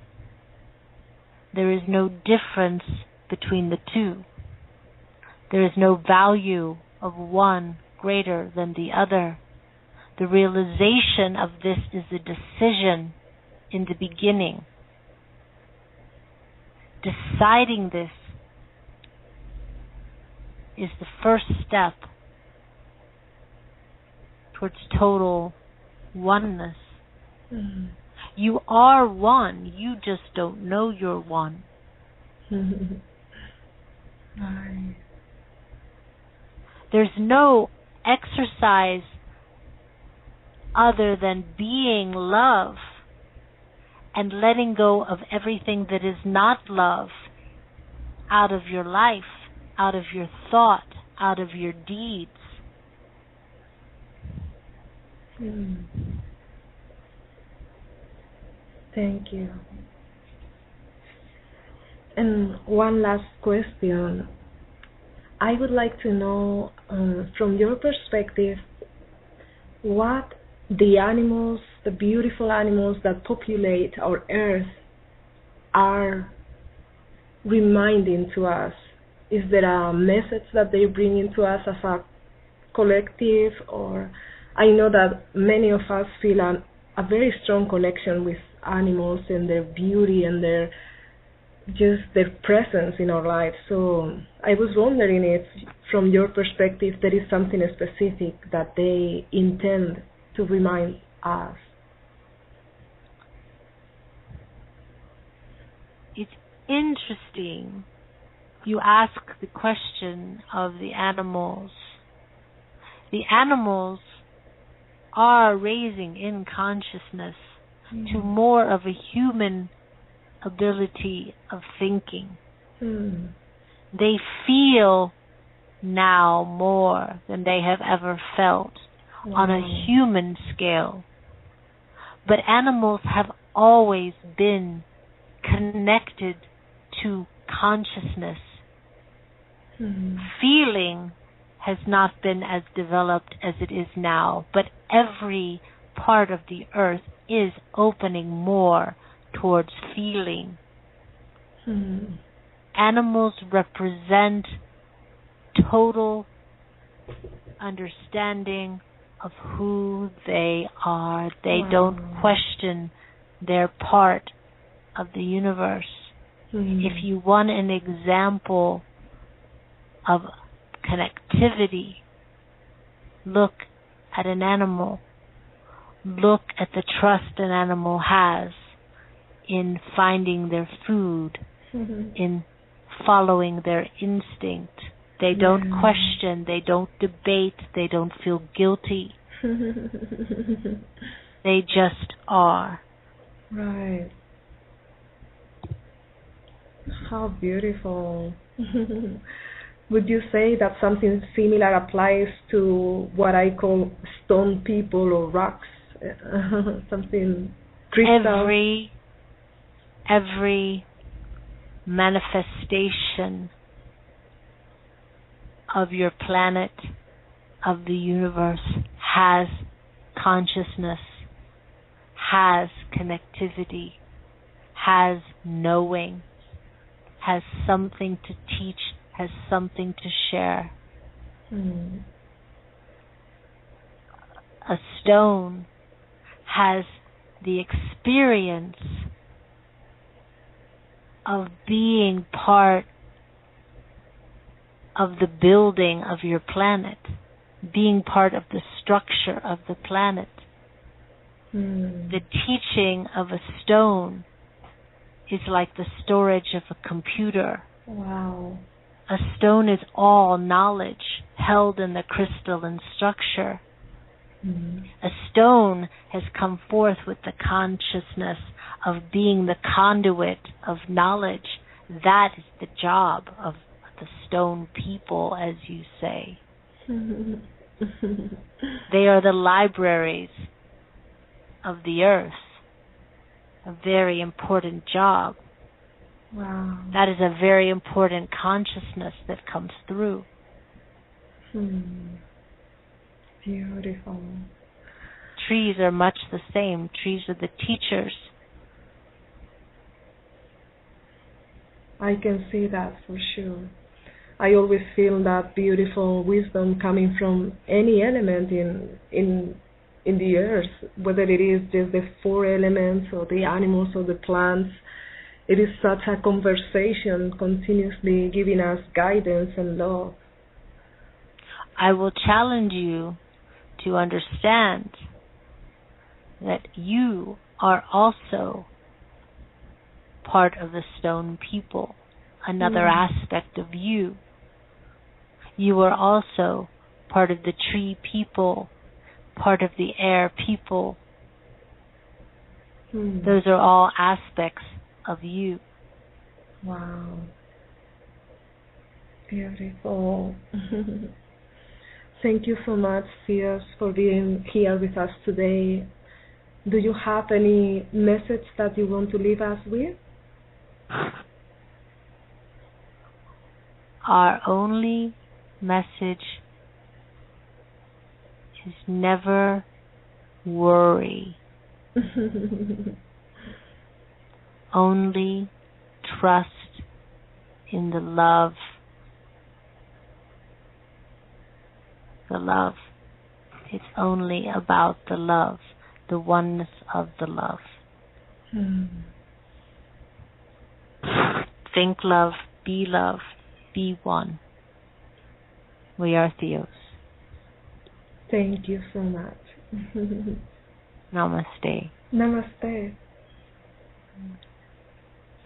There is no difference between the two. There is no value of one greater than the other. The realization of this is a decision in the beginning. Deciding this is the first step towards total oneness. Mm-hmm. You are one, you just don't know you're one. Mm-hmm. Nice. There's no exercise other than being love and letting go of everything that is not love out of your life, out of your thought, out of your deeds. Mm. Thank you. And one last question. I would like to know, uh, from your perspective, what the animals, the beautiful animals that populate our Earth are reminding to us. Is there a message that they bring into us as a collective? Or I know that many of us feel an, a very strong connection with animals and their beauty and their just their presence in our lives. So I was wondering if, from your perspective, there is something specific that they intend to remind us. It's interesting. You ask the question of the animals. The animals are raising in consciousness mm. to more of a human ability of thinking. Mm. They feel now more than they have ever felt mm. on a human scale. But animals have always been connected to consciousness. Mm. Feeling has not been as developed as it is now, but every part of the earth is opening more towards feeling. Mm. Animals represent total understanding of who they are. They wow. don't question their part of the universe. Mm. If you want an example of connectivity, look at an animal. Look at the trust an animal has in finding their food, mm-hmm. in following their instinct. They don't yeah. question, they don't debate, they don't feel guilty. They just are. Right. How beautiful. Would you say that something similar applies to what I call stone people or rocks? Something crystal? Every, every manifestation of your planet, of the universe, has consciousness, has connectivity, has knowing, has something to teach, has something to share. Mm. A stone has the experience of being part of the building of your planet, being part of the structure of the planet. Mm. The teaching of a stone is like the storage of a computer. Wow. A stone is all knowledge held in the crystalline structure. Mm-hmm. A stone has come forth with the consciousness of being the conduit of knowledge. That is the job of the stone people, as you say. They are the libraries of the earth. A very important job. Wow. That is a very important consciousness that comes through. Hmm. Beautiful. Trees are much the same. Trees are the teachers. I can see that for sure. I always feel that beautiful wisdom coming from any element in in in the earth, whether it is just the four elements or the animals or the plants. It is such a conversation, continuously giving us guidance and love. I will challenge you to understand that you are also part of the stone people, another mm. aspect of you. You are also part of the tree people, part of the air people. Mm. Those are all aspects of you. Wow. Beautiful. Thank you so much, Theos, for being here with us today. Do you have any message that you want to leave us with? Our only message is never worry. Only trust in the love, the love. It's only about the love, the oneness of the love. Mm. think love, be love, be one. We are Theos. Thank you so much. Namaste. Namaste.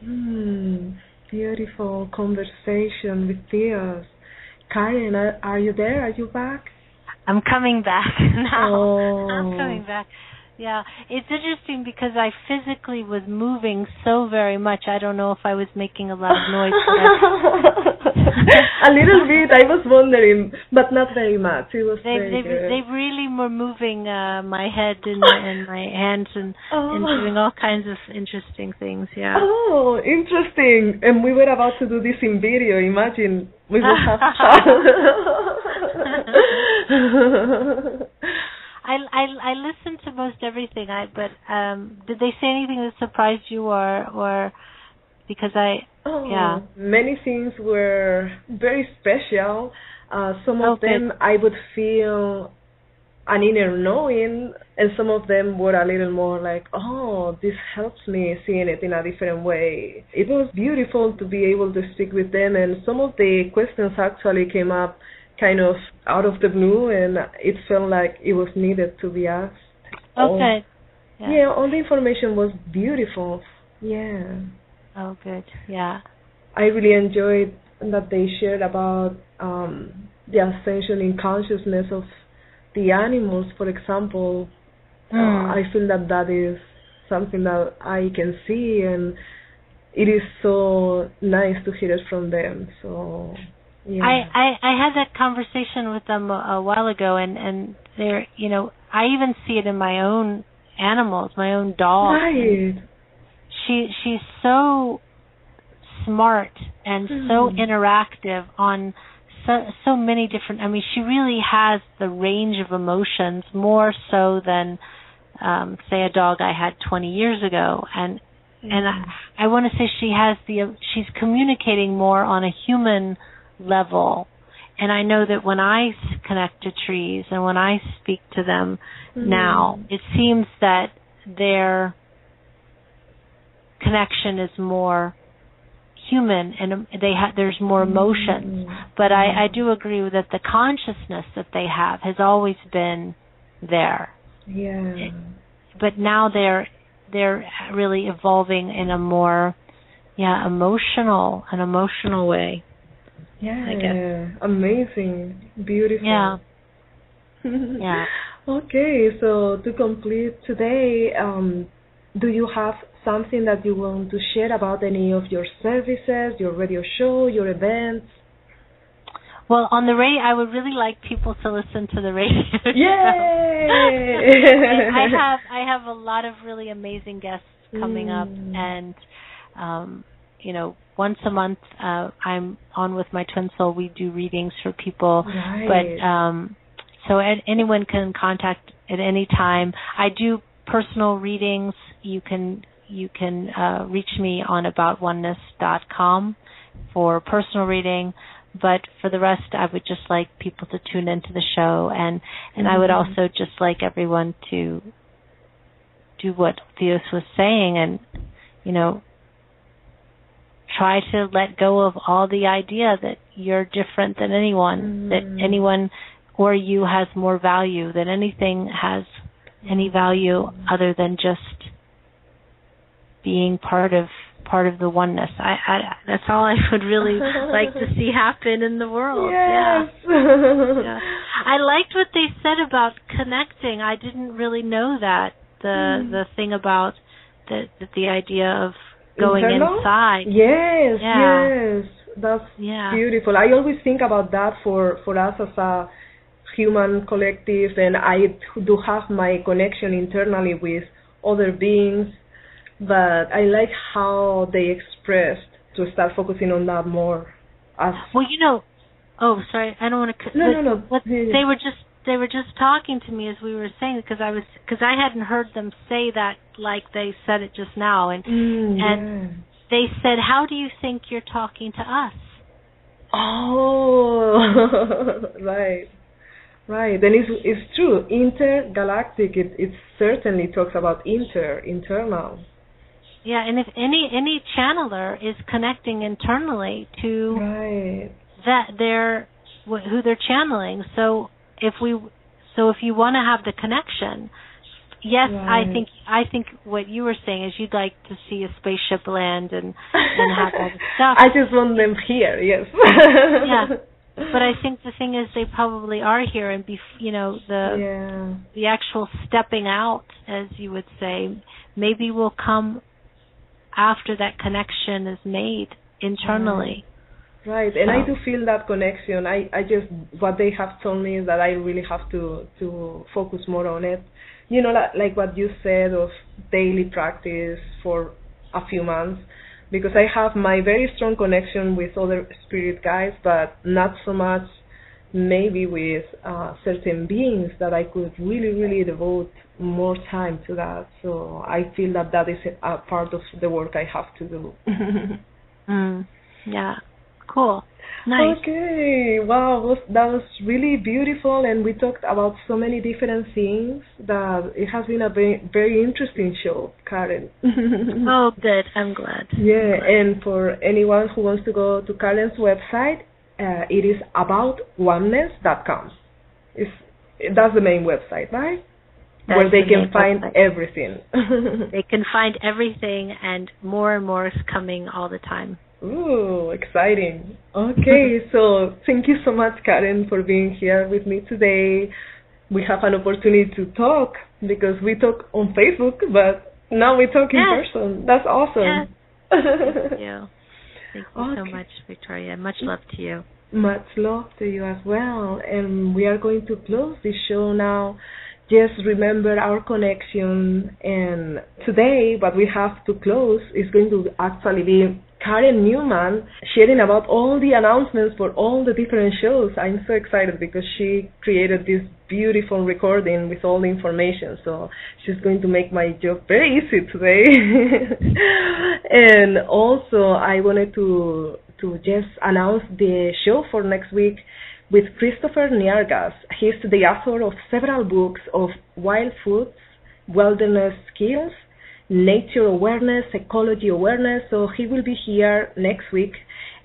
Mm, beautiful conversation with Theos. Karen, are, are you there? Are you back? I'm coming back now. Oh. I'm coming back. Yeah, it's interesting because I physically was moving so very much. I don't know if I was making a lot of noise. A little bit. I was wondering, but not very much. It was they, very they, good. They really were moving uh, my head and, and my hands and, oh. and doing all kinds of interesting things. Yeah. Oh, interesting. And we were about to do this in video. Imagine we would have. I, I, I listen to most everything. I but um, did they say anything that surprised you or or because I oh, yeah many things were very special. Uh, some okay. of them I would feel an inner knowing, and some of them were a little more like, oh, this helps me seeing it in a different way. It was beautiful to be able to speak with them, and some of the questions actually came up kind of out of the blue, and it felt like it was needed to be asked. Okay. Oh. Yeah. yeah, all the information was beautiful. Yeah. Oh, good. Yeah. I really enjoyed that they shared about um, the ascension in consciousness of the animals, for example. Mm. Uh, I feel that that is something that I can see, and it is so nice to hear it from them. So... Yeah. I, I, I had that conversation with them a, a while ago, and, and they're, you know, I even see it in my own animals, my own dog. Right. She she's so smart and mm. so interactive on so so many different. I mean, she really has the range of emotions more so than, um, say, a dog I had twenty years ago, and mm. and I, I want to say she has the she's communicating more on a human level. And I know that when I connect to trees and when I speak to them mm. now, it seems that their connection is more human, and they ha- there's more emotions. Mm. But I, I do agree that the consciousness that they have has always been there. Yeah. It, but now they're they're really evolving in a more yeah emotional an emotional way. Yeah, amazing, beautiful. Yeah. yeah. Okay, so to complete today, um, do you have something that you want to share about any of your services, your radio show, your events? Well, on the radio, I would really like people to listen to the radio. Yay! I have I have a lot of really amazing guests coming mm. up, and um, you know. Once a month, uh, I'm on with my twin soul. We do readings for people. Right. But um, so ad- anyone can contact at any time. I do personal readings. You can you can uh, reach me on about oneness dot com for personal reading. But for the rest, I would just like people to tune into the show, and and mm-hmm. I would also just like everyone to do what Theos was saying, and you know. Try to let go of all the idea that you're different than anyone, mm. that anyone or you has more value, that anything has any value other than just being part of part of the oneness. I, I that's all I would really like to see happen in the world. Yes. Yeah. yeah. I liked what they said about connecting. I didn't really know that the mm. the thing about the the idea of going internal? Inside. Yes, yeah. yes. That's yeah. beautiful. I always think about that for, for us as a human collective, and I do have my connection internally with other beings, but I like how they expressed to start focusing on that more. As well, you know, oh, sorry, I don't want to... No, no, no. What, they were just They were just talking to me as we were saying, because I was because I hadn't heard them say that like they said it just now, and mm, and yeah. they said, "How do you think you're talking to us?" Oh, right, right. Then it's it's true. Intergalactic. It it certainly talks about inter internal. Yeah, and if any any channeler is connecting internally to right. that they're who they're channeling. So if we so if you want to have the connection, yes, right. I think I think what you were saying is you'd like to see a spaceship land and and have all the stuff. I just want them here. Yes. Yeah. But I think the thing is, they probably are here, and be, you know, the yeah. the actual stepping out, as you would say, maybe will come after that connection is made internally. Right, and so. I do feel that connection. I, I just what they have told me is that I really have to to focus more on it. You know, like, like what you said of daily practice for a few months. Because I have my very strong connection with other spirit guides, but not so much maybe with uh, certain beings that I could really, really devote more time to that. So I feel that that is a part of the work I have to do. mm, yeah, cool. Nice. Okay, wow, was, that was really beautiful, and we talked about so many different things that it has been a very, very interesting show, Karen. Oh, good, I'm glad. Yeah, I'm glad. And for anyone who wants to go to Karen's website, uh, it is about oneness dot com. It's, that's the main website, right? That's where they can find website. Everything. They can find everything, and more and more is coming all the time. Ooh, exciting. Okay, so thank you so much, Karen, for being here with me today. We have an opportunity to talk because we talk on Facebook, but now we talk in yes. person. That's awesome. Yes. Thank you. Thank you okay. so much, Victoria. Much love to you. Much love to you as well. And we are going to close this show now. Just remember our connection, and today what we have to close is going to actually be Karen Neumann sharing about all the announcements for all the different shows. I'm so excited because she created this beautiful recording with all the information, so she's going to make my job very easy today. And also I wanted to, to just announce the show for next week with Christopher Niargas. He's the author of several books of wild foods, wilderness skills, nature awareness, ecology awareness. So he will be here next week.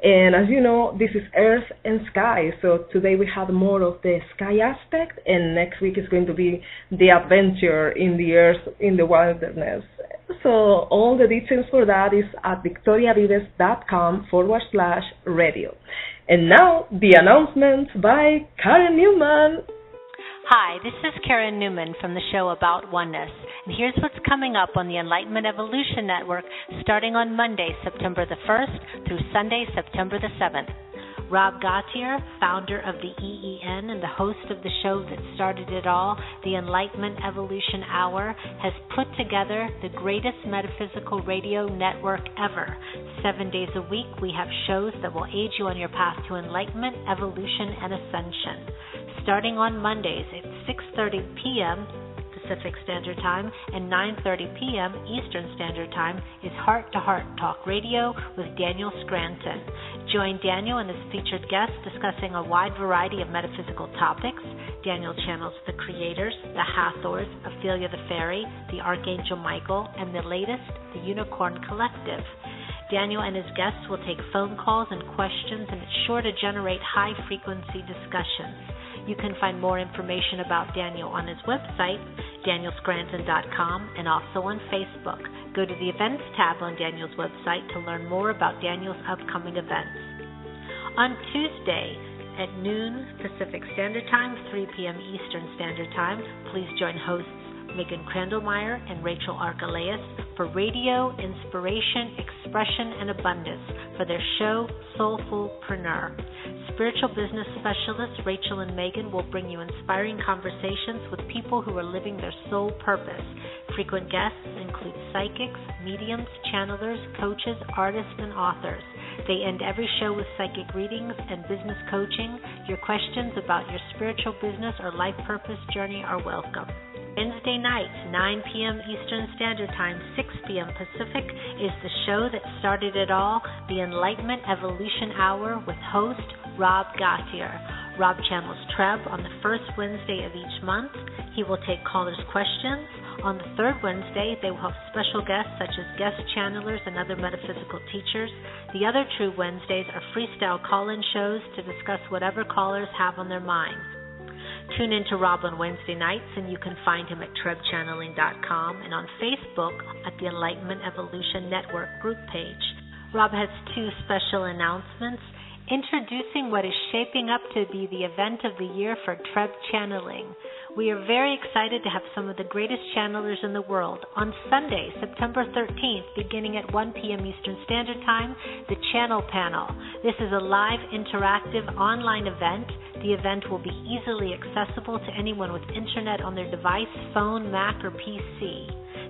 And as you know, this is Earth and Sky. So today we have more of the sky aspect, and next week is going to be the adventure in the earth, in the wilderness. So all the details for that is at victoriavives.com forward slash radio. And now, the announcements by Karen Neumann. Hi, this is Karen Neumann from the show About Oneness, and here's what's coming up on the Enlightenment Evolution Network starting on Monday, September the first through Sunday, September the seventh. Rob Gautier, founder of the E E N and the host of the show that started it all, the Enlightenment Evolution Hour, has put together the greatest metaphysical radio network ever. Seven days a week, we have shows that will aid you on your path to enlightenment, evolution, and ascension. Starting on Mondays at six thirty p.m. Pacific Standard Time and nine thirty p.m. Eastern Standard Time is Heart to Heart Talk Radio with Daniel Scranton. Join Daniel and his featured guests discussing a wide variety of metaphysical topics. Daniel channels the creators, the Hathors, Ophelia the Fairy, the Archangel Michael, and the latest, the Unicorn Collective. Daniel and his guests will take phone calls and questions, and it's sure to generate high-frequency discussions. You can find more information about Daniel on his website, daniel scranton dot com, and also on Facebook. Go to the Events tab on Daniel's website to learn more about Daniel's upcoming events. On Tuesday at noon Pacific Standard Time, three p.m. Eastern Standard Time, please join hosts Megan Crandlemeyer and Rachel Archelaus for Radio, Inspiration, Expression, and Abundance for their show, Soulfulpreneur. Spiritual business specialists Rachel and Megan will bring you inspiring conversations with people who are living their soul purpose. Frequent guests include psychics, mediums, channelers, coaches, artists, and authors. They end every show with psychic readings and business coaching. Your questions about your spiritual business or life purpose journey are welcome. Wednesday night, nine p.m. Eastern Standard Time, six p.m. Pacific, is the show that started it all, the Enlightenment Evolution Hour with host Rob Gautier. Rob channels Treb on the first Wednesday of each month. He will take callers' questions. On the third Wednesday, they will have special guests such as guest channelers and other metaphysical teachers. The other True Wednesdays are freestyle call-in shows to discuss whatever callers have on their minds. Tune in to Rob on Wednesday nights, and you can find him at treb channeling dot com and on Facebook at the Enlightenment Evolution Network group page. Rob has two special announcements, introducing what is shaping up to be the event of the year for Treb Channeling. We are very excited to have some of the greatest channelers in the world. On Sunday, September thirteenth, beginning at one p.m. Eastern Standard Time, the Channel Panel. This is a live, interactive, online event. The event will be easily accessible to anyone with internet on their device, phone, Mac, or P C.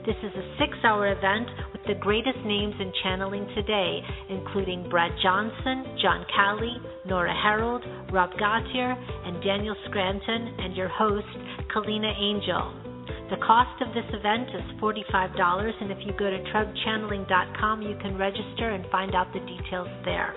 This is a six-hour event with the greatest names in channeling today, including Brad Johnson, John Kali, Nora Harold, Rob Gautier, and Daniel Scranton, and your host, Kalina Angel. The cost of this event is forty-five dollars, and if you go to treb channeling dot com, you can register and find out the details there.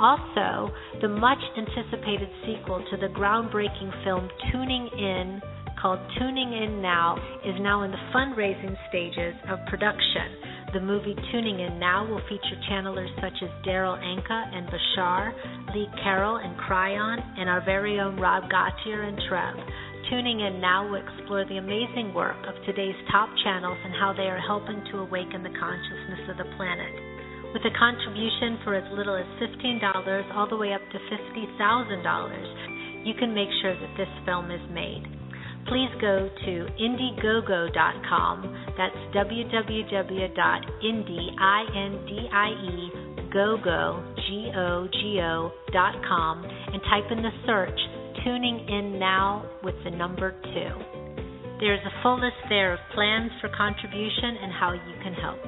Also, the much-anticipated sequel to the groundbreaking film Tuning In, called Tuning In Now, is now in the fundraising stages of production. The movie Tuning In Now will feature channelers such as Daryl Anka and Bashar, Lee Carroll and Cryon, and our very own Rob Gautier and Treb. Tuning In Now will explore the amazing work of today's top channels and how they are helping to awaken the consciousness of the planet. With a contribution for as little as fifteen dollars all the way up to fifty thousand dollars, you can make sure that this film is made. Please go to indiegogo dot com, that's w w w dot indie gogo dot com, and type in the search, Tuning In Now with the number two. There's a full list there of plans for contribution and how you can help.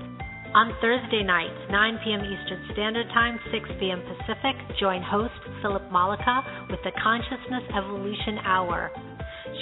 On Thursday nights, nine p.m. Eastern Standard Time, six p.m. Pacific, join host Philip Malika with the Consciousness Evolution Hour.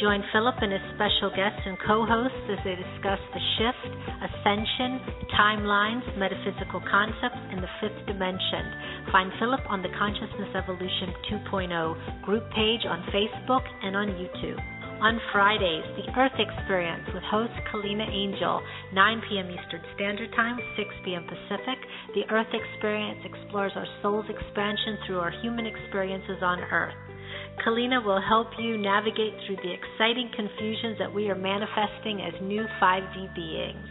Join Philip and his special guests and co-hosts as they discuss the shift, ascension, timelines, metaphysical concepts, and the fifth dimension. Find Philip on the Consciousness Evolution two point oh group page on Facebook and on YouTube. On Fridays, the Earth Experience with host Kalina Angel, nine p.m. Eastern Standard Time, six p.m. Pacific. The Earth Experience explores our soul's expansion through our human experiences on Earth. Kalina will help you navigate through the exciting confusions that we are manifesting as new five D beings.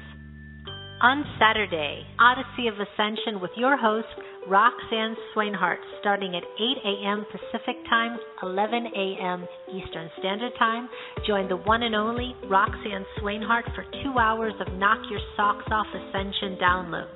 On Saturday, Odyssey of Ascension with your host, Roxanne Swainhart, starting at eight a.m. Pacific Time, eleven a.m. Eastern Standard Time. Join the one and only Roxanne Swainhart for two hours of Knock Your Socks Off Ascension download.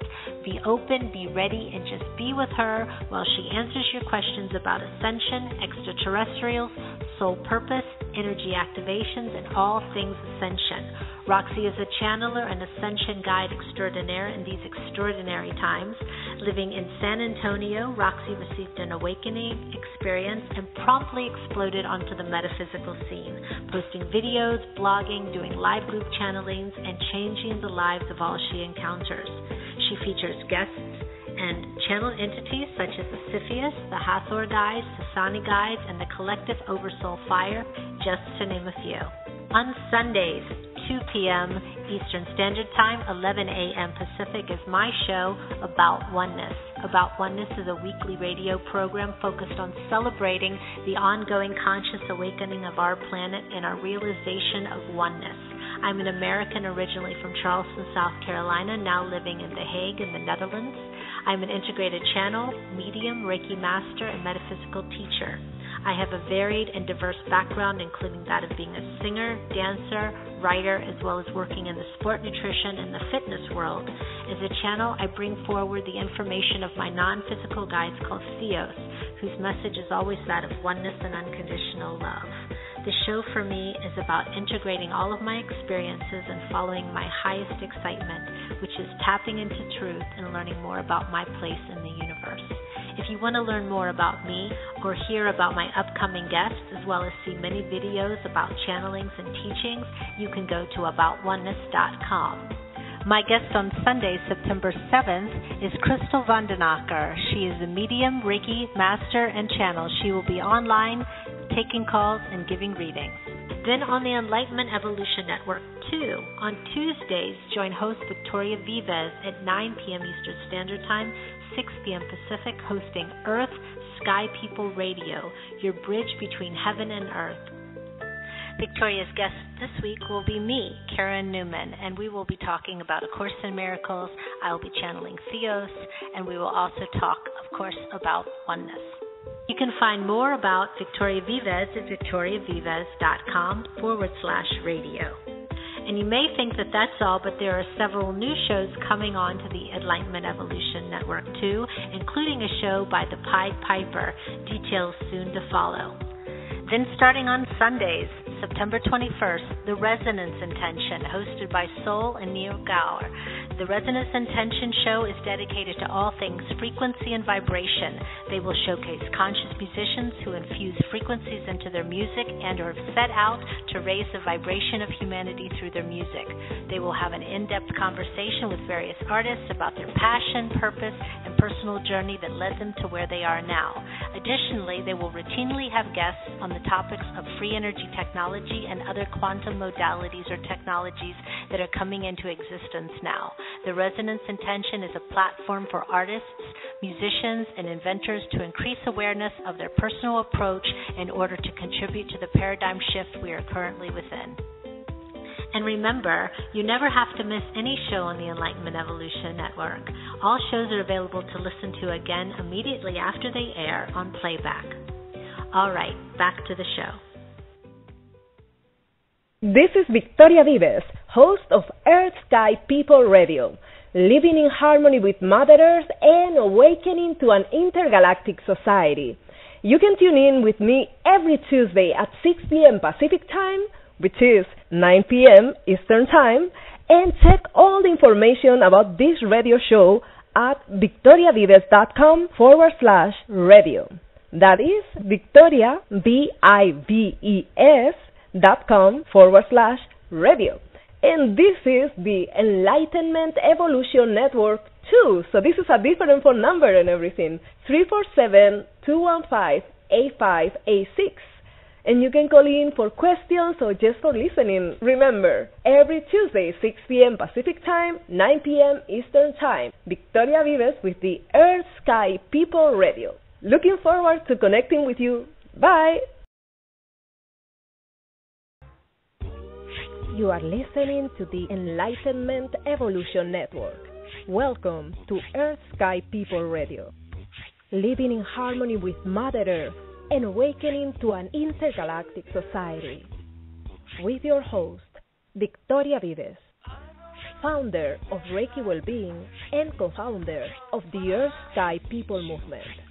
Be open, be ready, and just be with her while she answers your questions about ascension, extraterrestrials, soul purpose, energy activations, and all things ascension. Roxy is a channeler and ascension guide extraordinaire in these extraordinary times. Living in San Antonio, Roxy received an awakening experience and promptly exploded onto the metaphysical scene, posting videos, blogging, doing live group channelings, and changing the lives of all she encounters. She features guests and channel entities such as the Siphias, the Hathor Guides, the Sani Guides, and the Collective Oversoul Fire, just to name a few. On Sundays, two p.m. Eastern Standard Time, eleven a.m. Pacific, is my show, About Oneness. About Oneness is a weekly radio program focused on celebrating the ongoing conscious awakening of our planet and our realization of oneness. I'm an American originally from Charleston, South Carolina, now living in The Hague in the Netherlands. I'm an integrated channel, medium, Reiki master, and metaphysical teacher. I have a varied and diverse background, including that of being a singer, dancer, writer, as well as working in the sport, nutrition, and the fitness world. As a channel, I bring forward the information of my non-physical guides called Theos, whose message is always that of oneness and unconditional love. The show for me is about integrating all of my experiences and following my highest excitement, which is tapping into truth and learning more about my place in the universe. If you want to learn more about me or hear about my upcoming guests, as well as see many videos about channelings and teachings, you can go to about oneness dot com. My guest on Sunday, September seventh, is Crystal Vandenacker. She is a medium, Reiki master, and channel. She will be online, taking calls, and giving readings. Then on the Enlightenment Evolution Network, too. On Tuesdays, join host Victoria Vives at nine p.m. Eastern Standard Time, six p.m. Pacific, hosting Earth Sky People Radio, your bridge between heaven and earth. Victoria's guest this week will be me, Karen Neumann, and we will be talking about A Course in Miracles. I will be channeling Theos, and we will also talk, of course, about oneness. You can find more about Victoria Vives at victoriavives.com forward slash radio. And you may think that that's all, but there are several new shows coming on to the Enlightenment Evolution Network, too, including a show by the Pied Piper, details soon to follow. Then starting on Sundays, September twenty-first, The Resonance Intention, hosted by Soul and Neil Gower. The Resonance Intention show is dedicated to all things frequency and vibration. They will showcase conscious musicians who infuse frequencies into their music and or have set out to raise the vibration of humanity through their music. They will have an in-depth conversation with various artists about their passion, purpose, and personal journey that led them to where they are now. Additionally, they will routinely have guests on the topics of free energy technology and other quantum modalities or technologies that are coming into existence now. The Resonance Intention is a platform for artists, musicians, and inventors to increase awareness of their personal approach in order to contribute to the paradigm shift we are currently within. And remember, you never have to miss any show on the Enlightenment Evolution Network. All shows are available to listen to again immediately after they air on playback. All right, back to the show. This is Victoria Vives, host of Earth Sky People Radio, living in harmony with Mother Earth and awakening to an intergalactic society. You can tune in with me every Tuesday at six p.m. Pacific Time, which is nine p.m. Eastern Time, and check all the information about this radio show at victoriavives.com forward slash radio. That is Victoria, B I V E S, dot com forward slash radio. And this is the Enlightenment Evolution Network too, so this is a different phone number and everything, three four seven, two one five, eight five eight six. And you can call in for questions or just for listening. Remember, every Tuesday, six p.m. Pacific Time, nine p.m. Eastern Time, Victoria Vives with the Earth Sky People Radio. Looking forward to connecting with you. Bye! You are listening to the Enlightenment Evolution Network. Welcome to Earth Sky People Radio. Living in harmony with Mother Earth and awakening to an intergalactic society. With your host, Victoria Vives, founder of Reiki Wellbeing and co-founder of the Earth Sky People Movement.